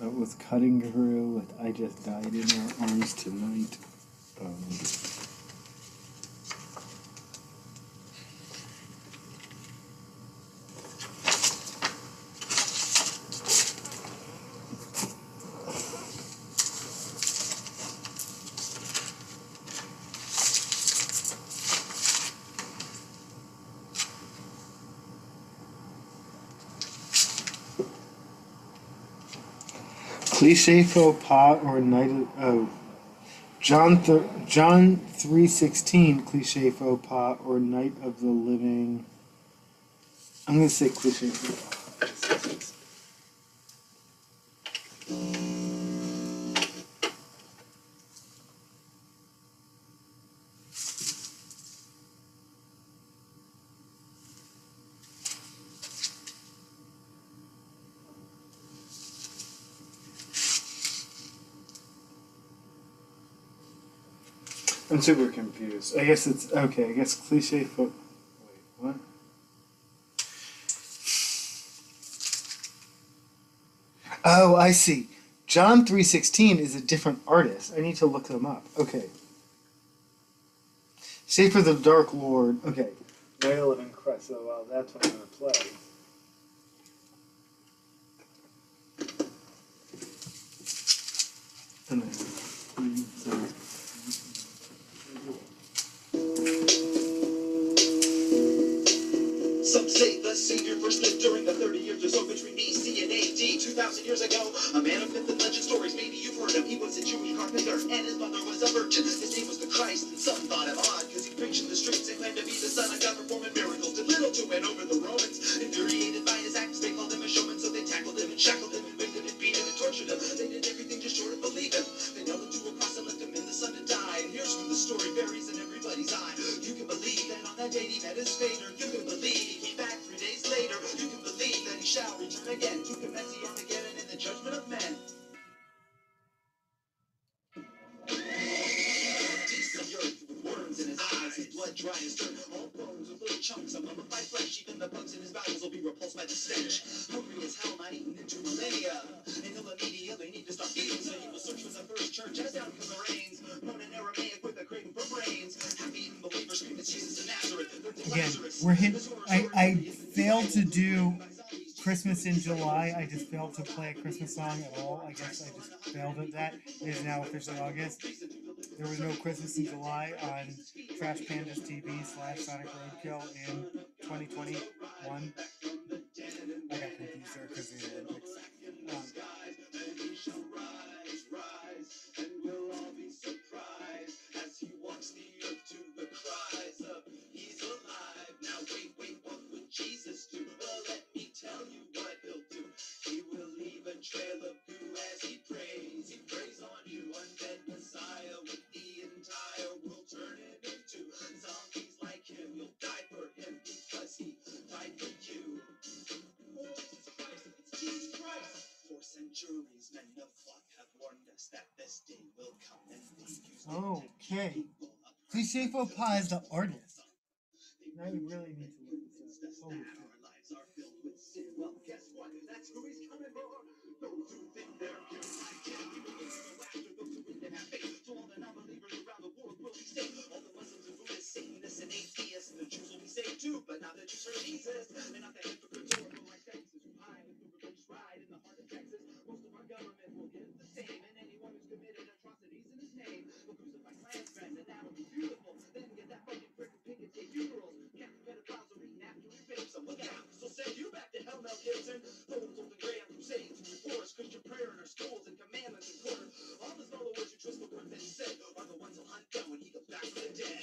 That was Cutting Through with I Just Died in Our Arms Tonight. Um, Cliche Faux Pas or Night of... Oh. John, Th John three sixteen, Cliche Faux Pas or Night of the Living. I'm going to say Cliche Faux Pas. I'm super confused. I guess it's okay. I guess Cliche Foot. Wait, what? Oh, I see. John three sixteen is a different artist. I need to look them up. Okay. Shape of the Dark Lord. Okay. Whale and Crest. So, well, that's what I'm gonna play. And then, sorry. Some say that Let's save your first lift during the thirty years or so between B C and A D. two thousand years ago, a man of myth and legend stories, maybe you've heard him. He was a Jewish carpenter, and his mother was a virgin. His name was the Christ, and some thought him odd, because he preached in the streets and claimed to be the Son of God, performing miracles. Did little to win over the Romans. Infuriated by his acts, they called him a showman, so they tackled him and shackled him and whipped him and beat him and tortured him. They did everything just short of believe him. They nailed him to a cross and left him in the sun to die. And here's where the story varies in everybody's eye. You can believe that on that day he met his fate, or you can believe he back three days later. You can believe that he shall return again to commit the Armageddon and in the judgment of men. The earth with worms in his eyes, his blood dry as dirt. All bones with little chunks of mummified flesh. Even the bugs in his bowels will be repulsed by the stench. Hungry as hell, not eaten into millennia. And he'll immediately need to stop eating, so he will search for the first church as down from the rains. Known in Aramaic with a craving for brains. Half-eaten believers scream at Jesus of Nazareth. Again, we're hit. I, I failed to do Christmas in July. I just failed to play a Christmas song at all. I guess I just failed at that. It is now officially August. There was no Christmas in July on Trash Pandas T V slash Sonic Roadkill in twenty twenty-one. I got confused there because of the Olympics. Um, Okay. Cliche Faux Pas is the artist. Now you really need to look at this. Holy shit.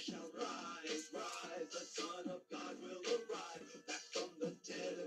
Shall rise, rise, the Son of God will arrive, back from the dead.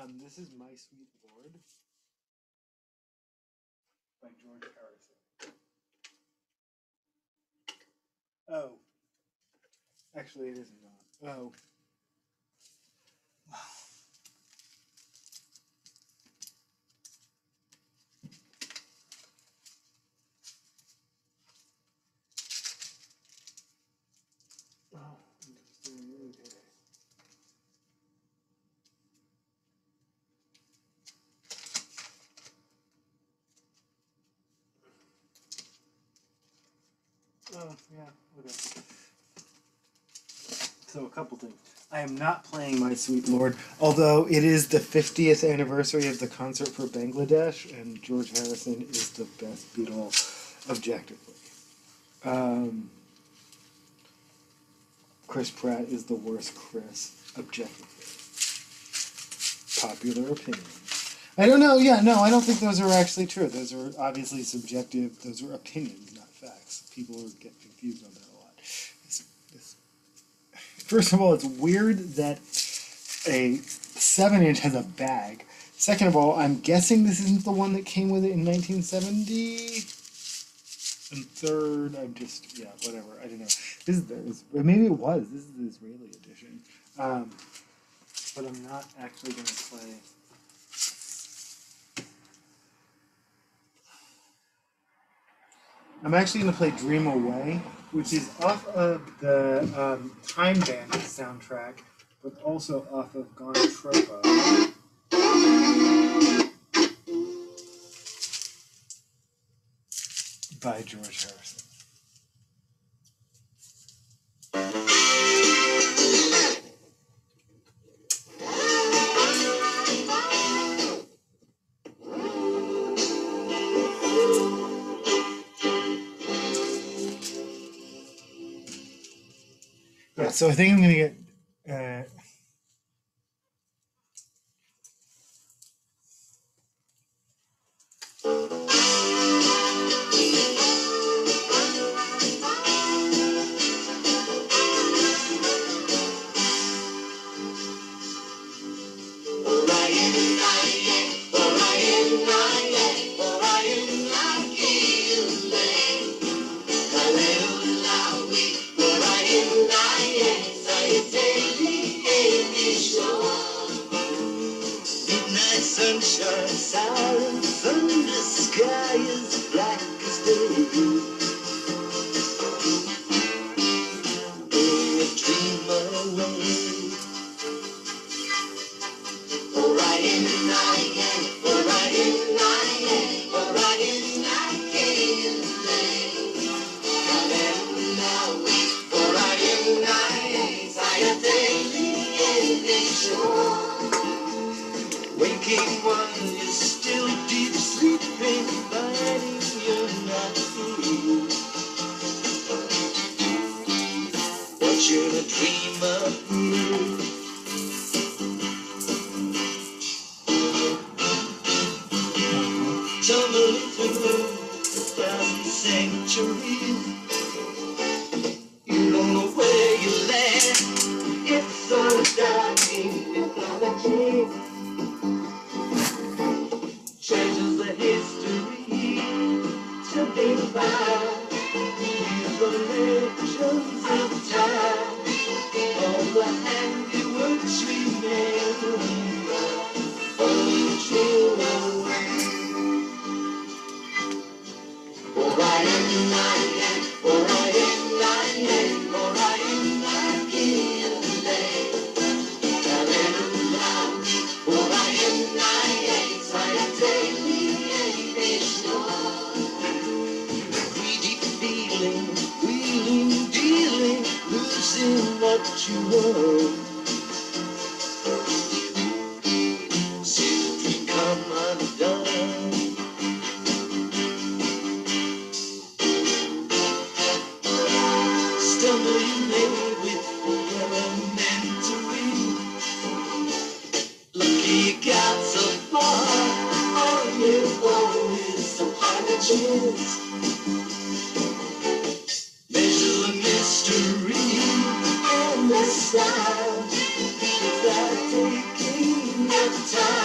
Um, this is My Sweet Lord by George Harrison. Oh. Actually, it is not. Oh. Oh, yeah, okay. So a couple things. I am not playing My Sweet Lord, although it is the fiftieth anniversary of the concert for Bangladesh, and George Harrison is the best Beatle objectively. Um, Chris Pratt is the worst Chris objectively. Popular opinion. I don't know, yeah, no, I don't think those are actually true. Those are obviously subjective, those are opinions, not facts. People get confused on that a lot. It's, it's, first of all, it's weird that a seven inch has a bag. Second of all, I'm guessing this isn't the one that came with it in nineteen seventy. And third, I'm just, yeah, whatever, I don't know. This is the, maybe it was, this is the Israeli edition. Um, but I'm not actually going to play... I'm actually going to play Dream Away, which is off of the um, Time Bandits soundtrack, but also off of Gone Tropo. By George Harrison. So I think I'm going to get, uh, time.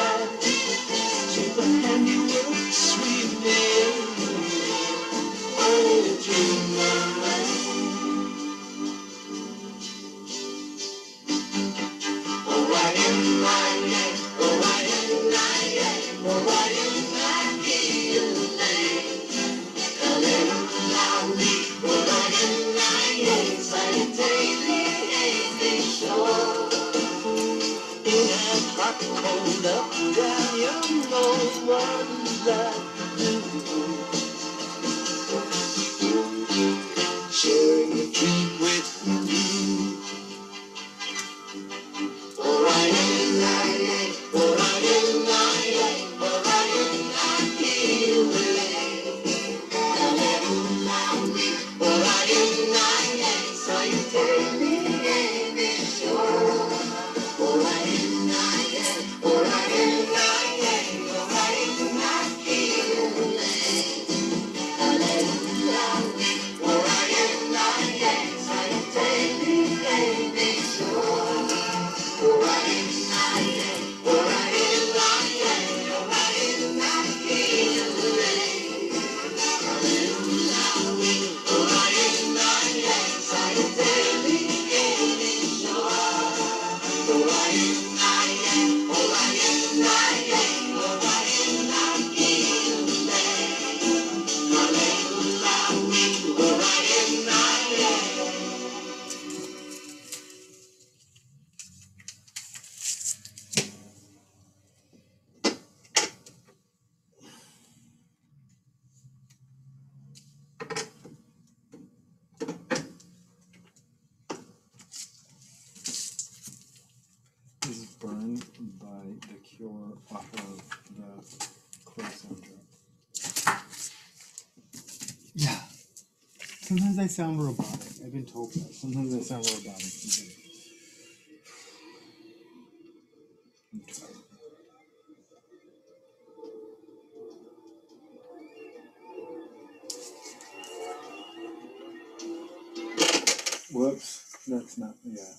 by the cure off of the Clay syndrome. Yeah. Sometimes I sound robotic. I've been told that. Sometimes I sound robotic. I'm tired. Whoops. That's not, yeah.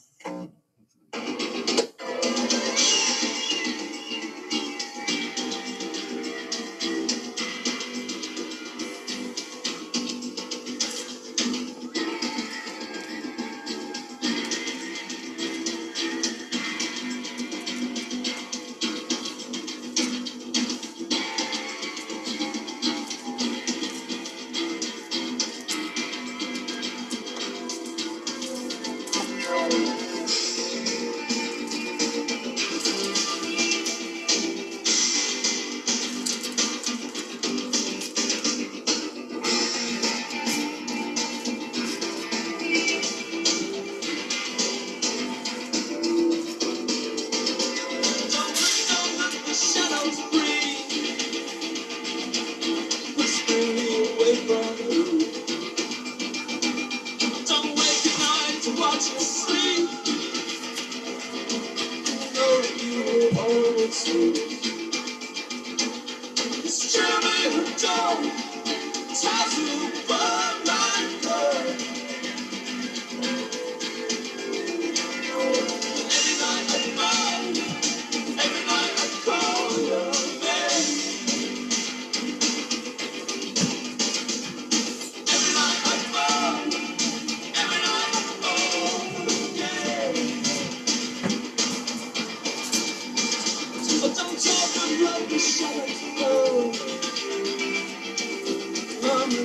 Show us love. Mama,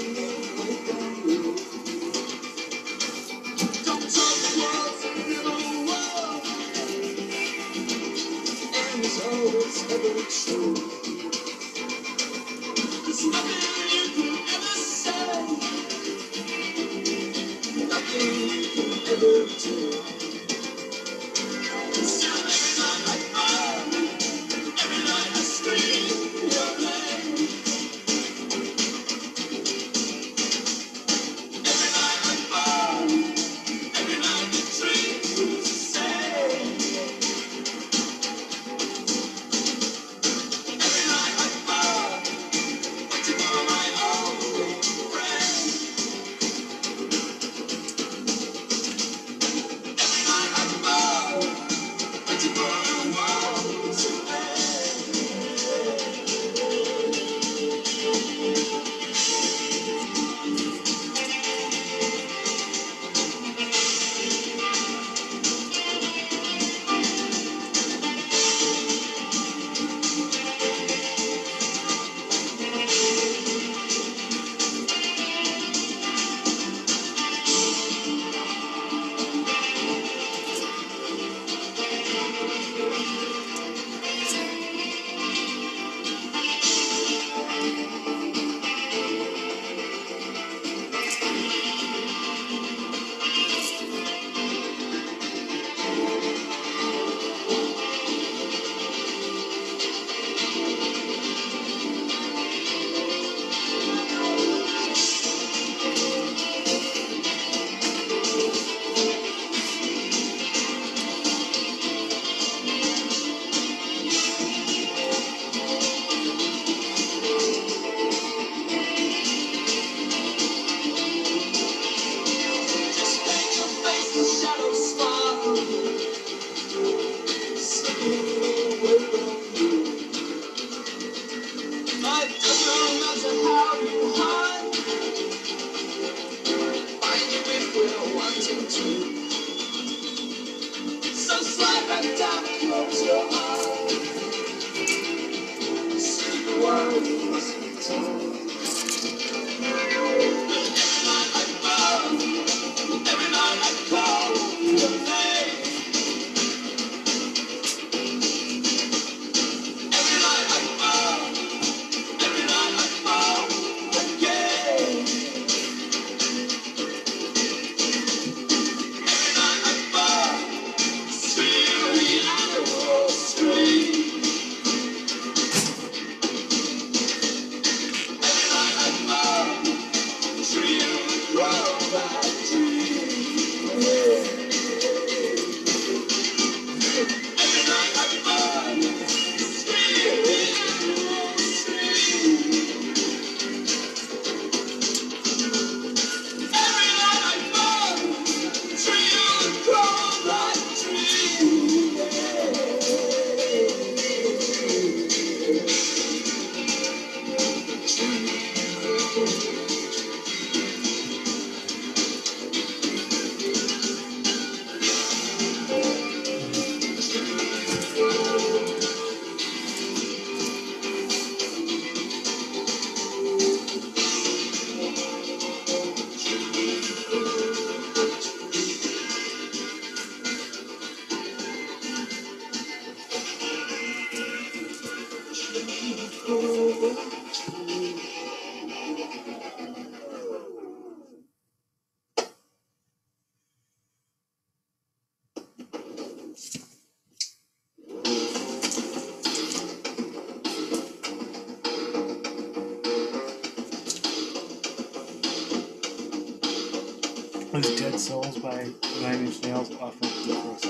Dead Souls by Nine Inch Nails off of the first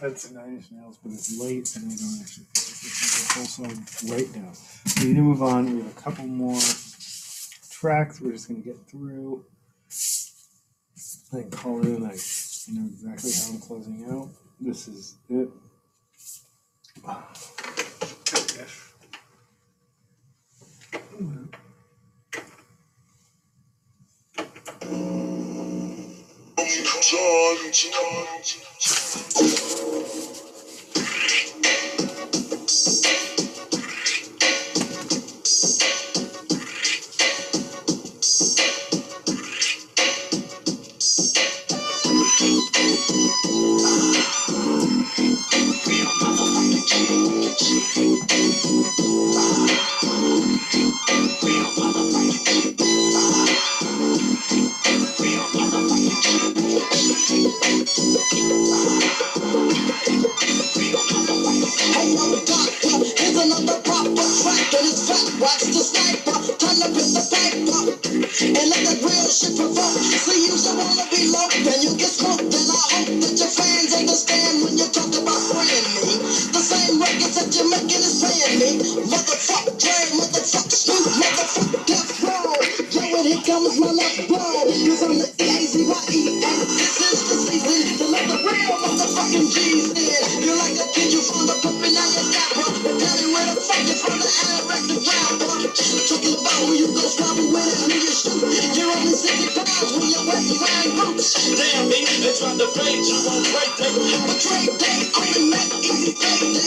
That's Nine Inch Nails, but it's late and I don't actually feel like this is a full song right now. We need to move on. We have a couple more tracks we're just going to get through. I can call it a night. You know exactly how I'm closing out. This is it. Oh, gosh. Put in work,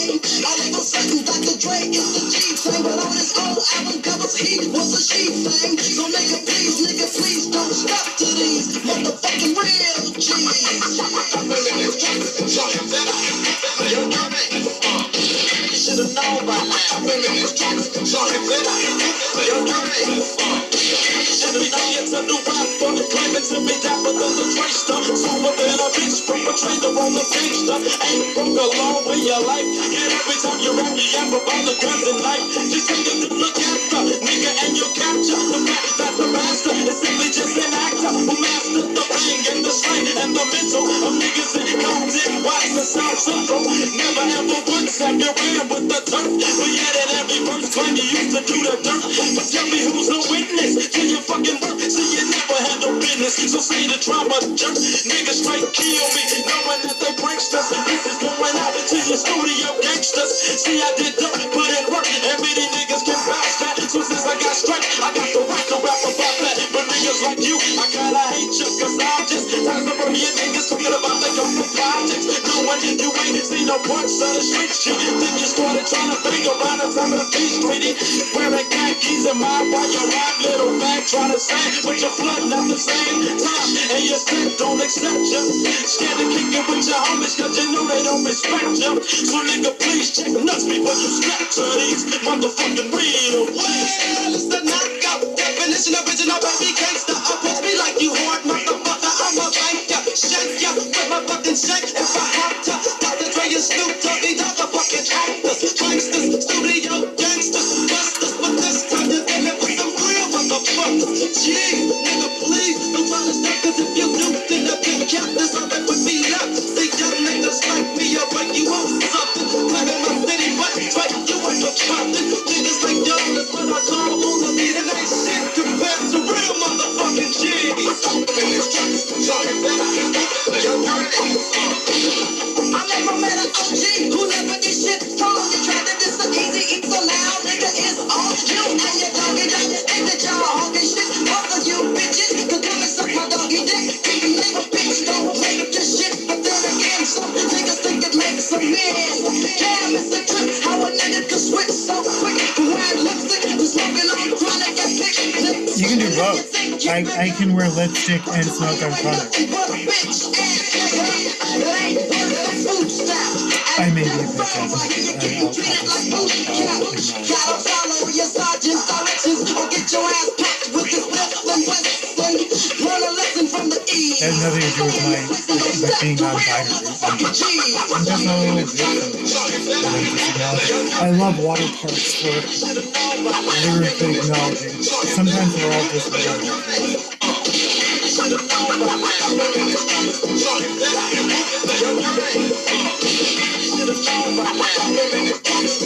every day niggas can bounce back. So since I got straight, I got the right to rap about. the parts of the street shit. Then you started trying to figure out if I'm gonna be streety. Wearing khakis and mine while you ride little back trying to sing, but your blood not the same time. And your step don't accept you. Scared to kick it with your homies cause you know they don't respect you. So nigga please check nuts me but you snap to these motherfucking weirdos. Well, it's the knockout definition of original baby gangsta. Approach me like you hard motherfucker, I'm a banker. Shake ya with my fucking shake if I have to. Doctor Dre and Snoop Dogg, these motherfucking actors, gangsters, studio gangsters, busters. But this time you're in it with some real motherfuckers. Gee, nigga, please don't try to stop, cause if you do, then I can count this. I'm back with me now. See young niggas like me, I'll break you off something. Black in my city, but right, you ain't no poppin'. Niggas like y'all is what I call on the beat, and ain't shit compared to real motherfucking G's. In this track, Johnny Bennett. I'm like Premera O G, who never did shit. Come on, you try to diss so easy, it's so loud, nigga, it's all you. And you're talking like you think that y'all hawking shit. Fuck of you bitches, could come and suck my doggy dick. Think you make a bitch, don't make up this shit. But then again, some niggas think it makes a man. Damn, it's a trip, how a nigga could switch so quick. From wearing lipstick to smoking on chronic and pick. You can do both. I, I can wear lipstick and smoke on chronic. I may be a bitch. That has nothing to do with my, with being non-binary. I'm just I love water parks for lyrically acknowledging. Sometimes we're all just I think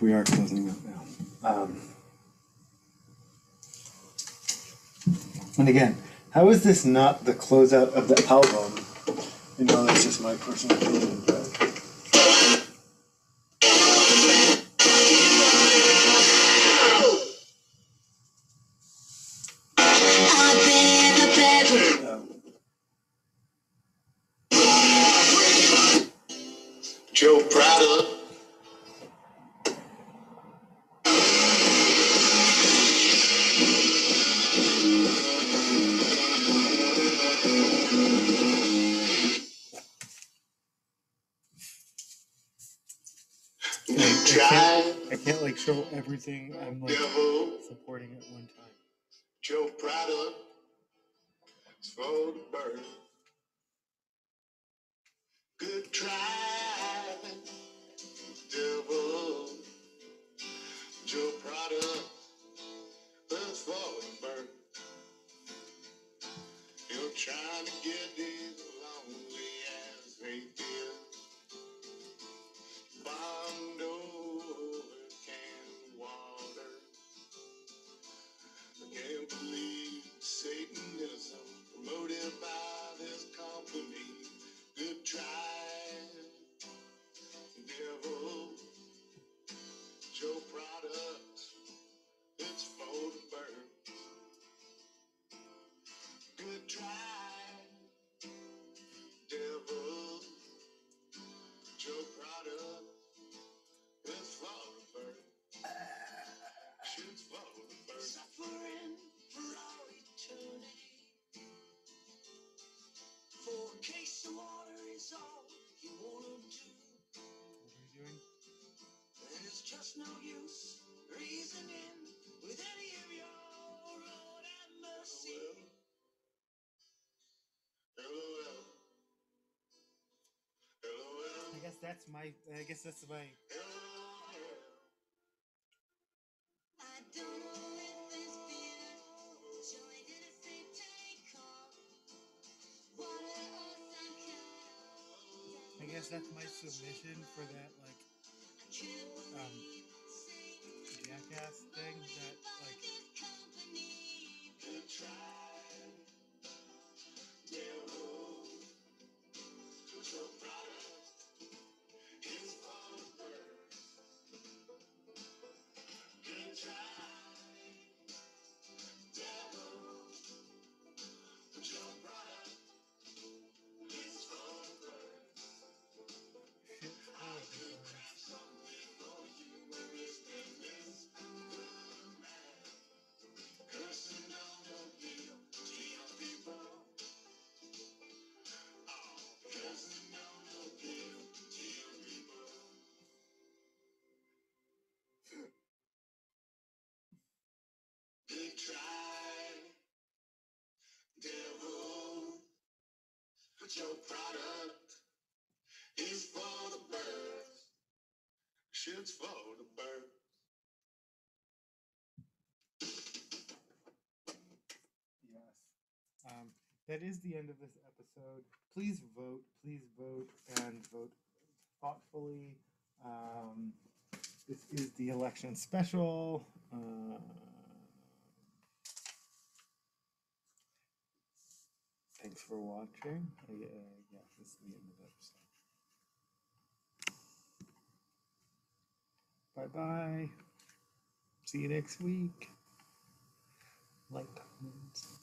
we are closing up now. Um, and again, how is this not the closeout of the album? You know, that's just my personal opinion, but... everything I'm like supporting at one time. Joe Prada, slow to burn. Good try, devil. Joe Prada, slow to burn. You're trying to get these lonely as they did. Bombed over. I can't believe Satanism promoted by this company. Good try, devil. Joe product, it's for the bird. Good try. that's my, I guess that's my. I guess that's my submission for that, like, um, jackass thing that, like, your product is for the birds. Shit's for the birds. Yes. Um, that is the end of this episode. Please vote. Please vote and vote thoughtfully. Um, this is the election special. Uh, Thanks for watching. I, uh, yeah, this is the end of the episode. Bye bye. See you next week. Like, comment.